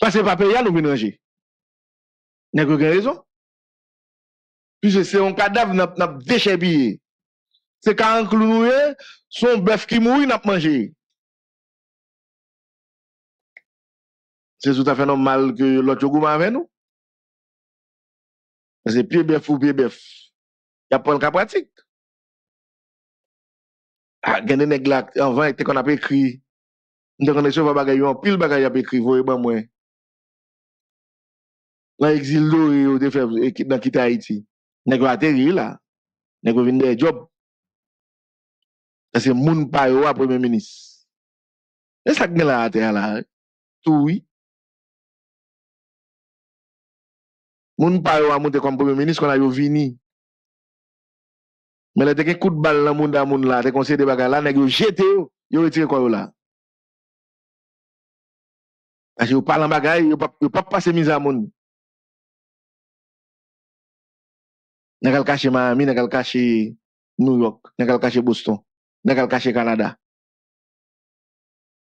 Parce que pas payer nous venir ranger. Des gars raison. Puisque c'est un cadavre n'a déchiré. C'est 40 clous son bœuf qui mourit n'a pas mangé. C'est tout à fait normal que l'autre goût avec nous. C'est pied bœuf ou pied bœuf. Il y a pas le cas pratique. Ah, gagner nèg là, avant qu'on a écrit. Nous avons reçu bagaille en pile bagaille a écrit voyez ben moi. Là exil doré ou de faire dans quitter Haïti. Nèg va atterrir là. Nèg va venir des job. C'est moun pa yo premier ministre. Et ça gagner là à terre là. Tout oui. Moun pa yo a monter comme premier ministre qu'on a yo vini. Mais là t'es qu'un coup de balle dans moun da moun là, t'es conseillé des bagarres là, nèg yo jeté yo, yo retiré quoi yo là. Parce que yo parle en bagarre, yo pas passer mise à moun. Nèg al caché Miami, nèg al caché New York, nèg al caché Boston, nèg al caché Canada.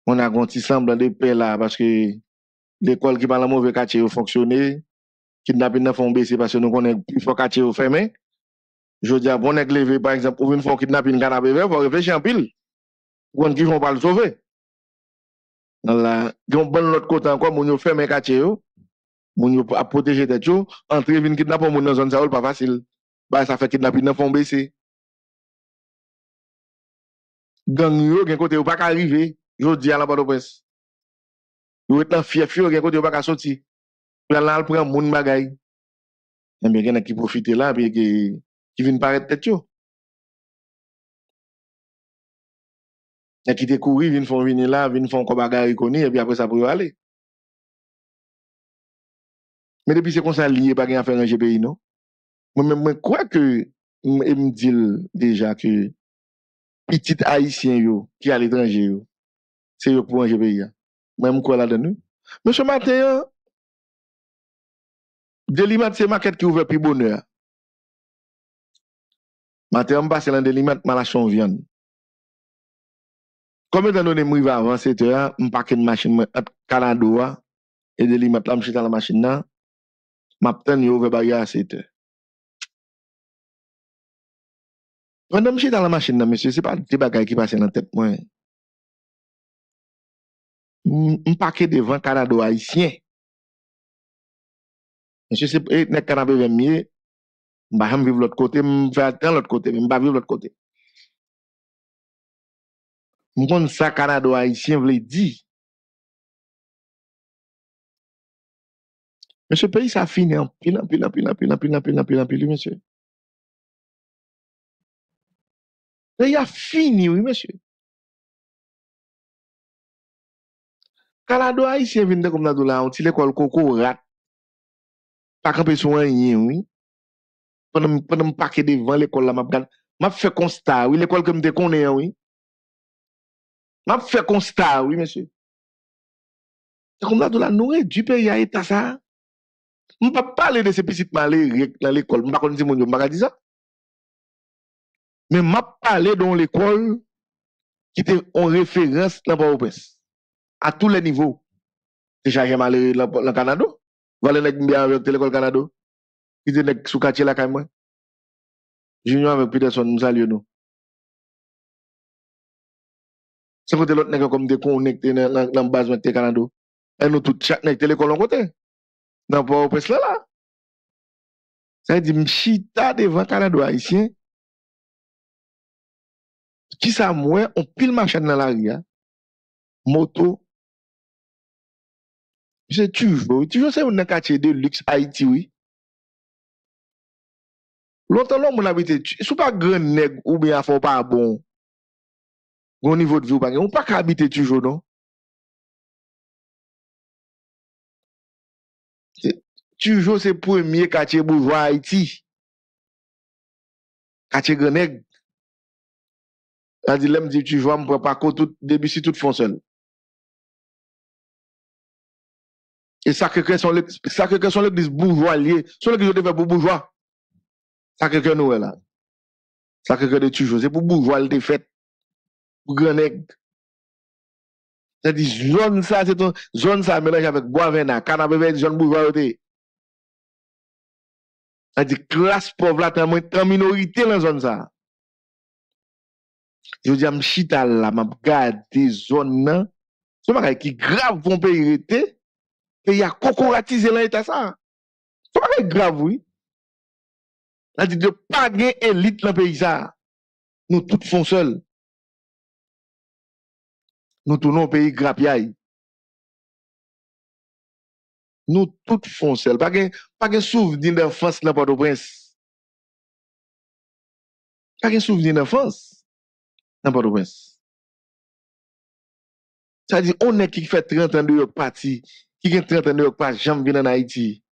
On a gonti semblant de paix là parce que l'école qui parle en mauvais quartier yo fonctionner. Kidnapping n'a font baisser parce que nous connaissons plus fort quartier au fermé. Je dis à bon levé par exemple pour une fois kidnapping canapé vert faut réfléchir en pile. Pour qui vont pas le sauver. Là, on bon l'autre côté encore mon yo fermé quartier yo. Mon yo a protéger tête yo, entrer vinn kidnapper mon dans zone ça pas facile. Bah ça fait kidnapping n'a font baisser. Gang yo gen côté pas arriver, je dis à la Port-au-Prince. Yo est en fief gen côté pas sortir. Là, prend moun bagay. Et bien, il y en a qui profitent là, puis qui viennent paraître tête yo. Et qui te courir, viennent font venir là, viennent font comme bagay reconnu, et puis après ça pour aller. Mais depuis c'est comme ça lié, pas rien à faire un GPI, non? Moi, je crois que, je me dis déjà que, petit haïtien yo, qui à l'étranger yo, c'est yo pour un GPI. Moi, je crois là-dedans. Mais ce matin, Delimat, c'est maquette qui ouvre plus bonheur. Matin, on passe dans Delimat, malachon viande. Comme étant donné que je vais avancer, je vais paquer une machine à Canada et de l'île, je vais dans la machine là, je vais ouvrir à 7 heures. Quand je suis dans la machine là, monsieur, ce n'est pas des bagages qui passent dans la tête. Je paquet devant Canada haïtien. Monsieur, c'est le Canada qui est mieux. Je ne vais pas vivre de l'autre côté, je ne vais pas attendre l'autre côté, je ne vais pas vivre de l'autre côté. Je pense que le Canada haïtien veut dire. Mais ce pays, ça finit en pile, monsieur. Il a fini, oui, monsieur. Le Canada haïtien vient de comme dans la on tire le coco rat. Pas qu'un peu soigné, oui. Pendant que je parquais devant l'école, je fais constat, oui, l'école comme je connais, oui. Je fais constat, oui, monsieur. C'est comme ça que la nourriture du pays a été ça. Je ne peux pas parler de ces petites malheurs dans l'école. Je ne peux pas dire ça. Mais je parle dans l'école qui était en référence dans le presse. À tous les niveaux. Déjà, j'ai malheur dans le Canada. Voilà, je suis bien avec l'école Canada. Qui était sous quartier là, quand même. Junior avec Peterson, nous saluons. C'est côté l'autre n'est comme déconnecté dans la base du Canada. Et nous tous connectés l'école en côté. Dans le presse là. Ça veut dire, je suis devant le Canada haïtien. Qui ça moi, on pile machine dans la rue. Moto. C'est toujours c'est un quartier de luxe Haïti, oui. Longtemps, l'homme habite, sous pas grand nègre ou bien fort pas bon. Au niveau de vie, on pas habiter toujours, non? Toujours, c'est le premier quartier bourgeois Haïti. Quartier Grenègue. C'est-à-dire, l'homme dit, tu vois, je ne prends pas compte tout début si tout font seul. Et ça que sont les bourgeois liés. Sont les qui ont fait pour bourgeois. Ça que nous, là. Ça que de toujours. C'est pour bourgeois le défaite. C'est-à-dire, zone ça, c'est une zone ça mélange avec bois vena, canapé vena, zone bourgeoisie. C'est-à-dire, classe pauvre là, t'es en minorité dans la zone ça. Je dis, je suis là, je regarde des zones. C'est un qui grave pour le pays. Le pays a corporatisé l'État. C'est un grave, oui. C'est-à-dire, de pas gagner l'élite dans le pays. Nous tous faisons seuls. Nous tournons au pays grapiaï. Nous tous font seul. Pas de souvenir d'enfance dans Port-au-Prince. Pas de souvenir d'enfance dans Port-au-Prince. C'est-à-dire, on est qui fait 30 ans de parti, qui fait 30 ans de parti, jamais venu en Haïti.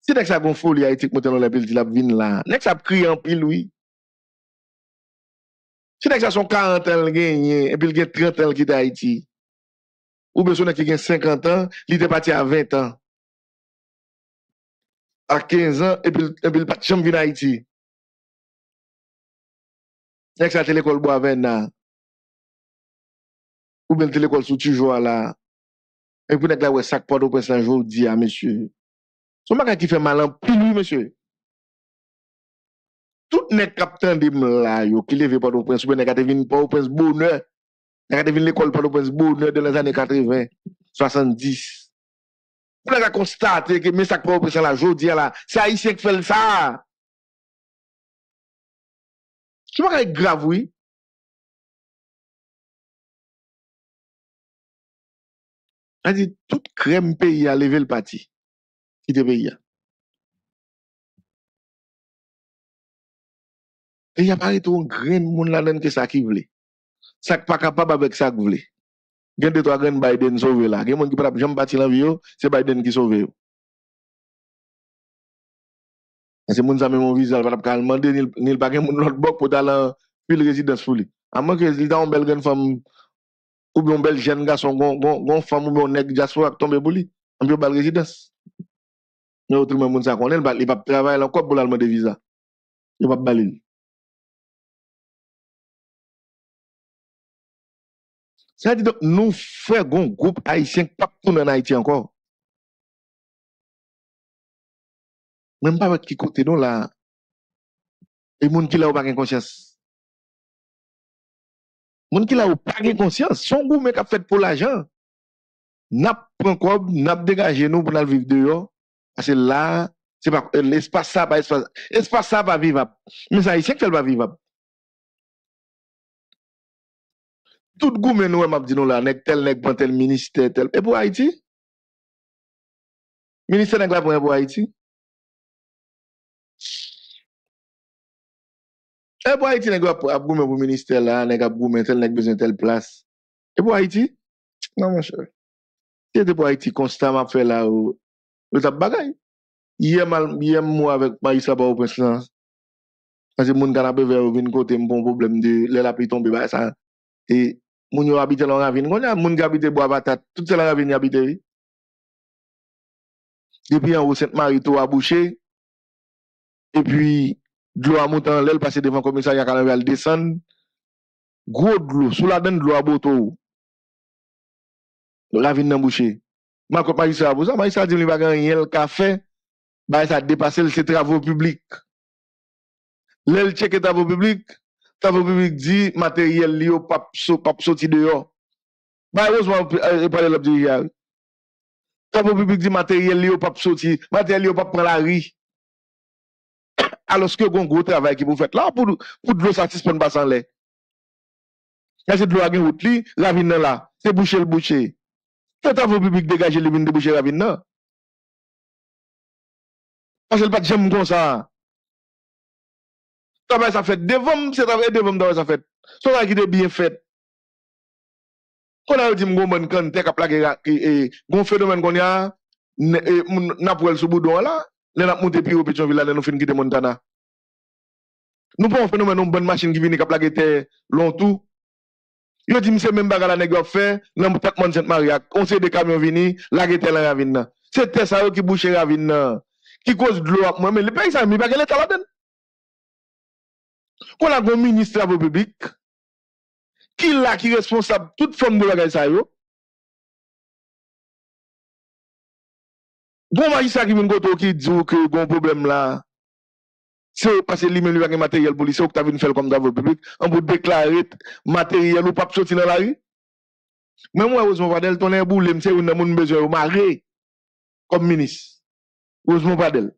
C'est que ça a une folie Haïti qui monte dans la ville de la ville là. C'est que ça a crié en pile, oui. Si vous avez 40 ans, et puis vous avez 30 ans qui est à Haïti, ou bien si vous avez 50 ans, vous êtes parti à 20 ans. À 15 ans, et puis vous n'êtes pas jamais venu à Haïti. Vous avez l'école bois vena, ou bien l'école sous toujours là, et puis vous avez sac porte au presse un jour, dit à monsieur. Ce n'est pas qui fait mal en plus, monsieur. Tout n'est captain de là, qui lève pas au prince, ou bien n'est pas au prince bonheur, n'est pas l'école pas au prince bonheur de les années 80, 70. Vous avez constaté que mes sacs pas au prince là, aujourd'hui là, c'est Haïtien qui fait ça. Je ne sais pas grave, oui. On dit, toute crème pays a levé le parti, qui te paye. Et il y a pas tout un grain de monde là-dedans que ça qui voulait. Ça qui pas capable avec ça qui voulait. Il y a deux trois grains Biden sauvé là. Il y a des gens qui ne peuvent pas bâtir la vie, c'est Biden qui sauve. C'est mon ami mon visa, il ne peut pas demander, il ne peut pas demander l'autre boc pour aller puis la résidence pour lui. À moins que il y a une belle jeune femme ou bien un bel jeune garçon, une femme ou bien un nègre jassoir qui tombe pour lui, on peut pas la résidence. Mais autrement, il ne peut pas travailler encore pour l'allemand de visa. Il ne peut pas balayer. Ça dit donc, nous faisons un groupe haïtien partout en Haïti encore. Même pas avec qui côté nous là, et moun qui là ou pas de conscience. Moun qui là ou pas de conscience, son goût mec a fait pour l'argent. N'a pas quoi, n'a pas dégagé nous pour la vivre dehors. Parce que là, c'est pas l'espace ça, pas espace. L'espace ça pas vivable. Mais ça ici qu'elle va vivable. Tout goût mais nous m'a dit nous là, tel nèg prend tel ministère tel. Et pour Haïti? Ministère nèg la pour Haïti? Et pour Haïti, nous avons pour ministère là, nous avons besoin de telle place. Et pour Haïti, non, mon cher. C'est pour Haïti, constamment fait là, vous avez bagaille. Hier, moi, avec Maïs là-bas au président, parce que mon canapé vers le côté, mon problème de l'élap est tombé, ça. Et mon habite dans la ravine, mon habite bois patate, toute la ravine habite. Depuis en haut, Sainte-Marie, tout a bouché. Et puis, de l'eau à montant, l'aile passe devant le commissariat quand elle descend. Gros de l'eau, sous la dent de l'eau à boto. La ville n'a bouché. Ma compagne, ça a besoin, ça a dit, il va gagner un café, ça a dépassé ses travaux publics. L'aile check travaux publics dit, matériel lié au pape sorti dehors. Heureusement, il parle de l'objet. Travaux publics dit, matériel lié au pape sorti, matériel lié au pape prend la riz. Alors que vous avez un gros travail qui vous faites là pour de l'eau satisfaire pas sans l'air. Quand c'est de l'eau à route li, la vine là, c'est boucher le boucher. Tant à vos publics dégager les vines de boucher la vine là. Parce que le pas de j'aime comme ça. Travail ça fait devant, c'est travail devant dans ça fait. Son là qui est bien fait. Quand on a dit mon bon quand t'es plaqué et bon phénomène qu'on y a n'a pour elle sous boudon là. Nous avons monté plus au Pétionville, nous avons fini de Montana. Nous avons fait une bonne machine qui vient de plaquer longtemps. Ils ont dit, monsieur, même bagarre la négociation fait, nous avons tapé Sainte-Marie, on sait des camions venus, la guette la ravine. C'était ça qui bouchait la ravine, qui cause de l'eau à moi, mais les pays, ça ne pas qu'elle la donne. Quand on a un ministre de la République, qui là qui est responsable de toute forme de la guerre, bon magistrat qui vient qui dit que bon problème là, c'est parce que lui-même lui a un matériel pour lui, c'est que tu as vu faire comme travaux publics, on peut déclarer matériel ou pas sortir dans la rue. Mais moi, heureusement, Padel, ton est boule, c'est une moun besoin de marrer comme ministre. Heureusement, Padel.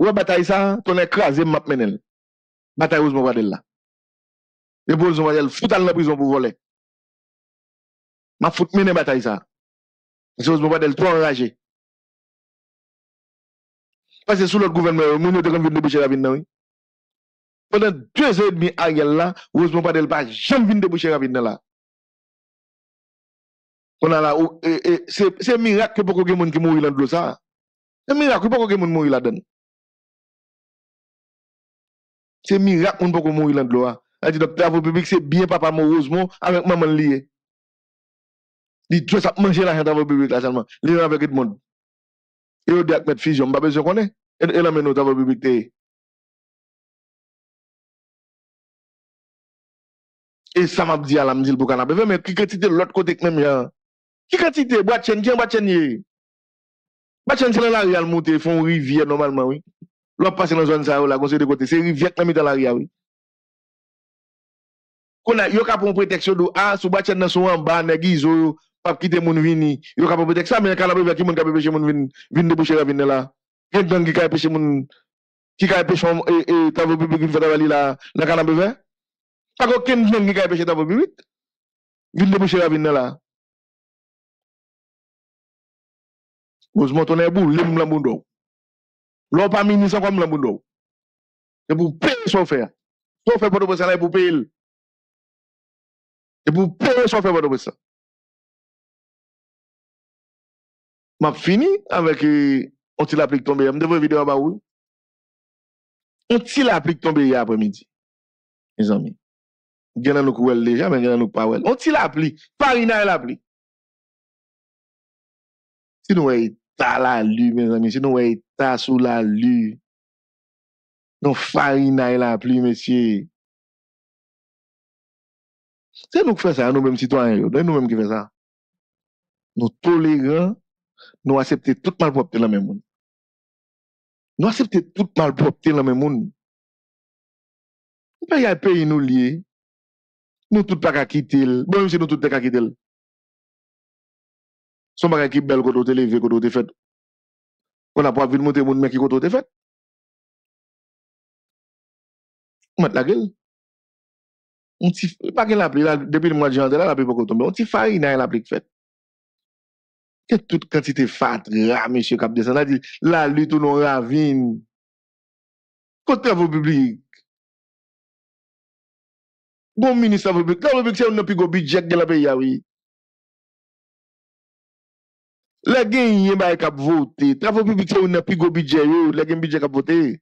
Ou à bataille ça, ton est crasé, m'a mené. Bataille, heureusement, Padel là. Et pour heureusement, Padel, fout à la prison pour voler. Ma fout mené bataille ça. C'est Osmo Badel, trop enragé. Parce que sous l'autre gouvernement, nous n'avons pas de boucher la ville, oui. Pendant 2 ans et demi, Ariel là, Osmo Badel n'a jamais vu de boucher la ville là. On a là, c'est miracle que beaucoup de gens qui mourent dans le ça. C'est miracle que beaucoup de gens mourent là-dedans. C'est miracle que beaucoup de gens mourent dans le ça. Elle dit, docteur, vous public, c'est bien papa Osmo avec maman lié. Il doit manger l'argent dans le public là seulement. Il est avec tout le monde. Et il doit mettre fusion. Pas besoin qu'on ait. Et là, maintenant, dans le public. Et ça m'a dit à la mzil pour canapé. Mais qui quantité de l'autre côté que même. Qui quantité? Boatchen, tiens, boatchen. Boatchen, c'est la rivière montée. Ils font une rivière normalement, oui. L'autre passe dans la zone ça, là, conseil de côté. C'est une rivière qui est dans la rivière, oui. Qu'on a, yo ka pon protection d'eau, ah, sou boatchen dans son en bas, negizo, pas quitter mon vini, yo ka pon protection, mais quand la bébé qui moun ka pêcher mon vini, vini de boucher la vini là. Quel gang qui ka pêcher mon, qui ka pêcher et travaux publics fait travailler là, la quand la bébé? Pas aucun gang qui ka pêcher travaux publics. Vini de boucher la vini là. Heureusement, on est boule, l'homme l'ambundo. L'homme pas ministre comme l'ambundo. C'est pour payer son faire. Son faire pour le salaire pour payer. Et pour payer son fait votre ça. M'a fini avec on t'il applique tombé. Je devrais vidéo à où. On t'il applique tombé hier après-midi. Mes amis. Gagnan nous couel déjà, mais gagnan nous pas ouel. On t'il applique. Parina elle applique. Si nous est à la lue, mes amis, si nous est à sous la lue. Non, Farina elle applique, messieurs. C'est nous qui faisons ça, nous-mêmes citoyens, nous-mêmes qui faisons ça. Nous tolérons, nous acceptons toute malpropreté dans le même monde. Nous acceptons toute malpropreté dans le même monde. Il y a un pays nous lié. Nous tout pas qu'à quitter. Bon, même si nous tout pas qu'à quitter. Son bagage qui belle quand on te levé, quand on te fait. On n'a pas vu le monter mon mec qui quand on te fait. On met la gueule. On t'y pas qu'elle appli là depuis le mois de janvier là la pluie pas tomber. On t'y farine la pluie faite. Que toute quantité fatra monsieur cap descend là dit la lutte non ravine. Côté travaux publics. Bon ministre public, là public c'est on n'a plus go budget de la pays oui. Les gens qui ont voté, travaux publics, c'est un plus gros budget, les gens qui ont voté.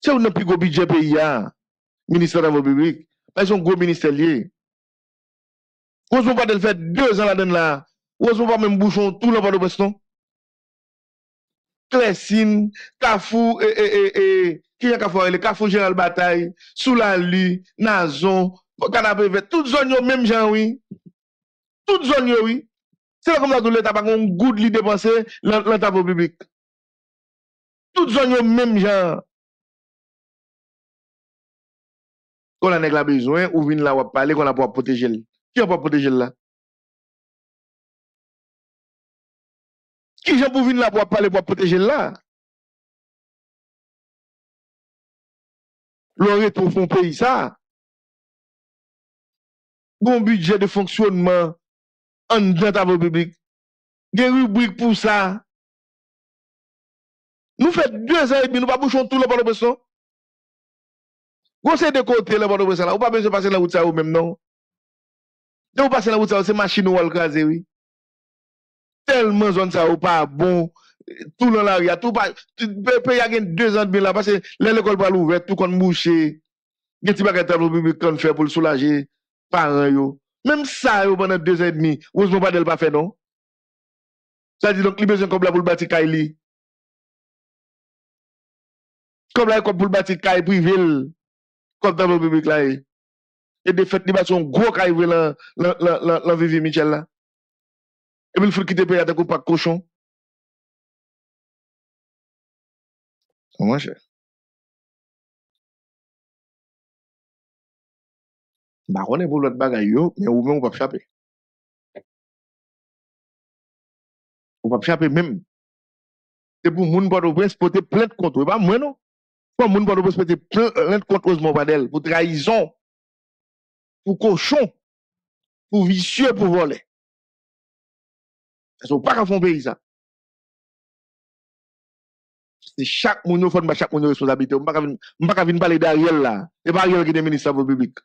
C'est un plus gros budget pays, ministère de travaux publics. Mais c'est un gros ministère lié. On ne pas de faire 2 ans là-dedans là. On ne pas même bouchon tout le monde de Preston. Clessine, Kafou, qui est Kafou, le Kafou Général Bataille, Soulali, Nazon, Canapé Vert, toutes zones même gens, oui. Toutes zones, oui. C'est comme ça que l'État n'a pas un goût de dépenser l'État public. Toutes les zones même genre. Quand on a besoin, ou vient là, on parler, qu'on a pour protéger. Qui a pas protéger là? Qui j'en pour venir là pour parler, pour protéger là? L'on retrouve un pays ça. Bon budget de fonctionnement. En dedans travaux publics. Des rubriques pour ça. Nous faisons 2 ans et demi, nous ne bouchons tout le bord de personne. Vous savez de côté le bord de personne. Vous n'avez pas besoin de passer la route ça ou même non. De vous passer la route ça, c'est machine ou alcazé, oui. Tellement zone ça ou pas bon. Tout le l'arrière, tout pas. Pays a 2 ans et demi là, parce que l'école pas ouverte, tout qu'on mouché. Il y a des petits travaux publics qu'on fait pour le soulager. Parents, yo. Même ça, pendant 2 ans et demi, vous ne pouvez pas de le pas faire, non? Ça dit donc, il y a besoin comme là pour le bâtir Kaili. Comme là, comme pour le bâtir Kaili privé, comme dans le public là. Et de fait, il y a un gros Kaili dans la vie de Michel là. Et puis, il faut qu'il te paye à ta coupe à cochon. C'est moi, cher. Bah, on est pour l'autre bagaille, mais ou même on va pas chaper. On va pas chaper même. C'est pour moun pas de presse porter plainte contre, pas moi non. Pour moun pas de presse porter plainte contre Osmo Badel, pour trahison, pour cochon, pour vicieux, pour voler. Ils sont pas qu'à fond pays ça. C'est chaque moun nous font chaque moun nous responsabilité. On va pas venir parler d'Ariel là. C'est pas Ariel qui est ministre de la République.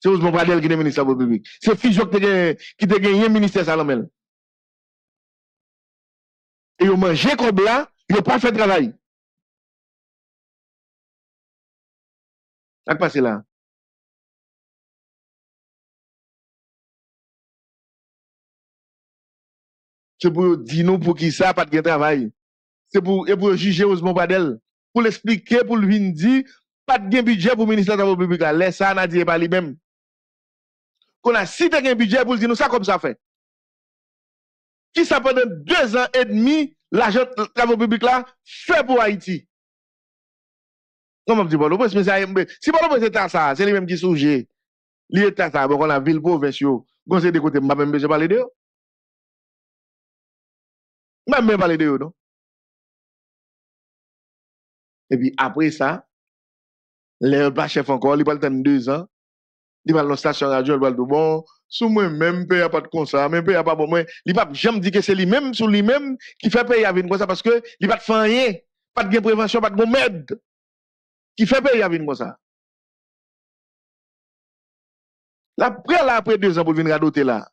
C'est Ousmane Badel qui est ministre de la République. C'est Fijok qui a gagné le ministère de Salamel. Et ils ont mangé comme là, ils n'ont pas fait de travail. Qu'est-ce qui passe là? C'est pour dire non pour qui ça, pas de travail. C'est pour juger Ousmane Badel. Pour l'expliquer, pour lui dire, pas de budget pour le ministère de la République. Laisse ça, n'a dit pas lui-même. Qu'on a cité un budget pour dire nous ça comme ça fait. Qui ça pendant 2 ans et demi, l'argent de travaux publics là, fait pour Haïti. Non, je ne dis pas, mais ça, si pas le c'est ça, c'est lui-même qui sujet. L'État ça, on a ville pauvre, on s'est décoté, je ne même pas parler de eux. Je ne même pas parler de eux, non. Et puis après ça, les pas chef encore, il va le temps de 2 ans. Il va dans la station radio, il va le dire, bon, sous moi-même, il n'y a pas de concert, même il n'y a pas de moi. Il va jamais dire que c'est lui-même, sur lui-même, qui fait payer avec nous, parce que il va pas faire rien, pas de prévention, pas de merde, qui fait payer avec nous. Après 2 ans, pour venir radoter là.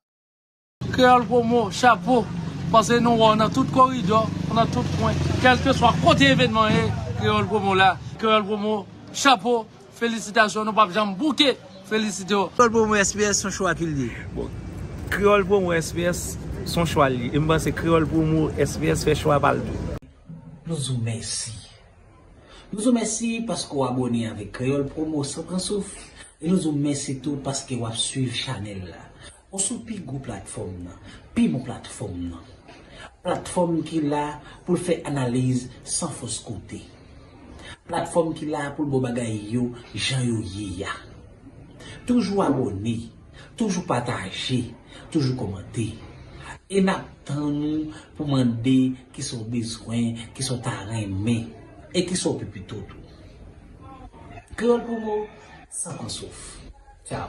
Créole Promo, chapeau, parce que nous, on a tout corridor, on a tout coin, quel que soit côté événement, Créole Promo là, Créole Promo, chapeau, félicitations, nous ne pouvons pas bouquer. Félicitations. Créole Promo SPS, son choix qu'il dit. Créole Promo SPS, son choix qu'il dit. Et moi, c'est Créole Promo SPS, fait choix par le tout. Nous vous remercions. Nous vous remercions parce qu'on a abonné avec Créole Promo sans prendre souffle. Et nous vous remercions tout parce que vous suivez la chaîne. Vous suivez la plateforme, puis mon plateforme. Plateforme qui est là pour faire analyse sans fausse côté. Plateforme qui est là pour le bagay yo, Jean Yoya. Toujours abonné, toujours partagé, toujours commenté. Et n'attendons pour demander qui sont besoins, qui sont arrêtés et qui sont plus tout. Créole Promo, sans qu'on souffre. Ciao.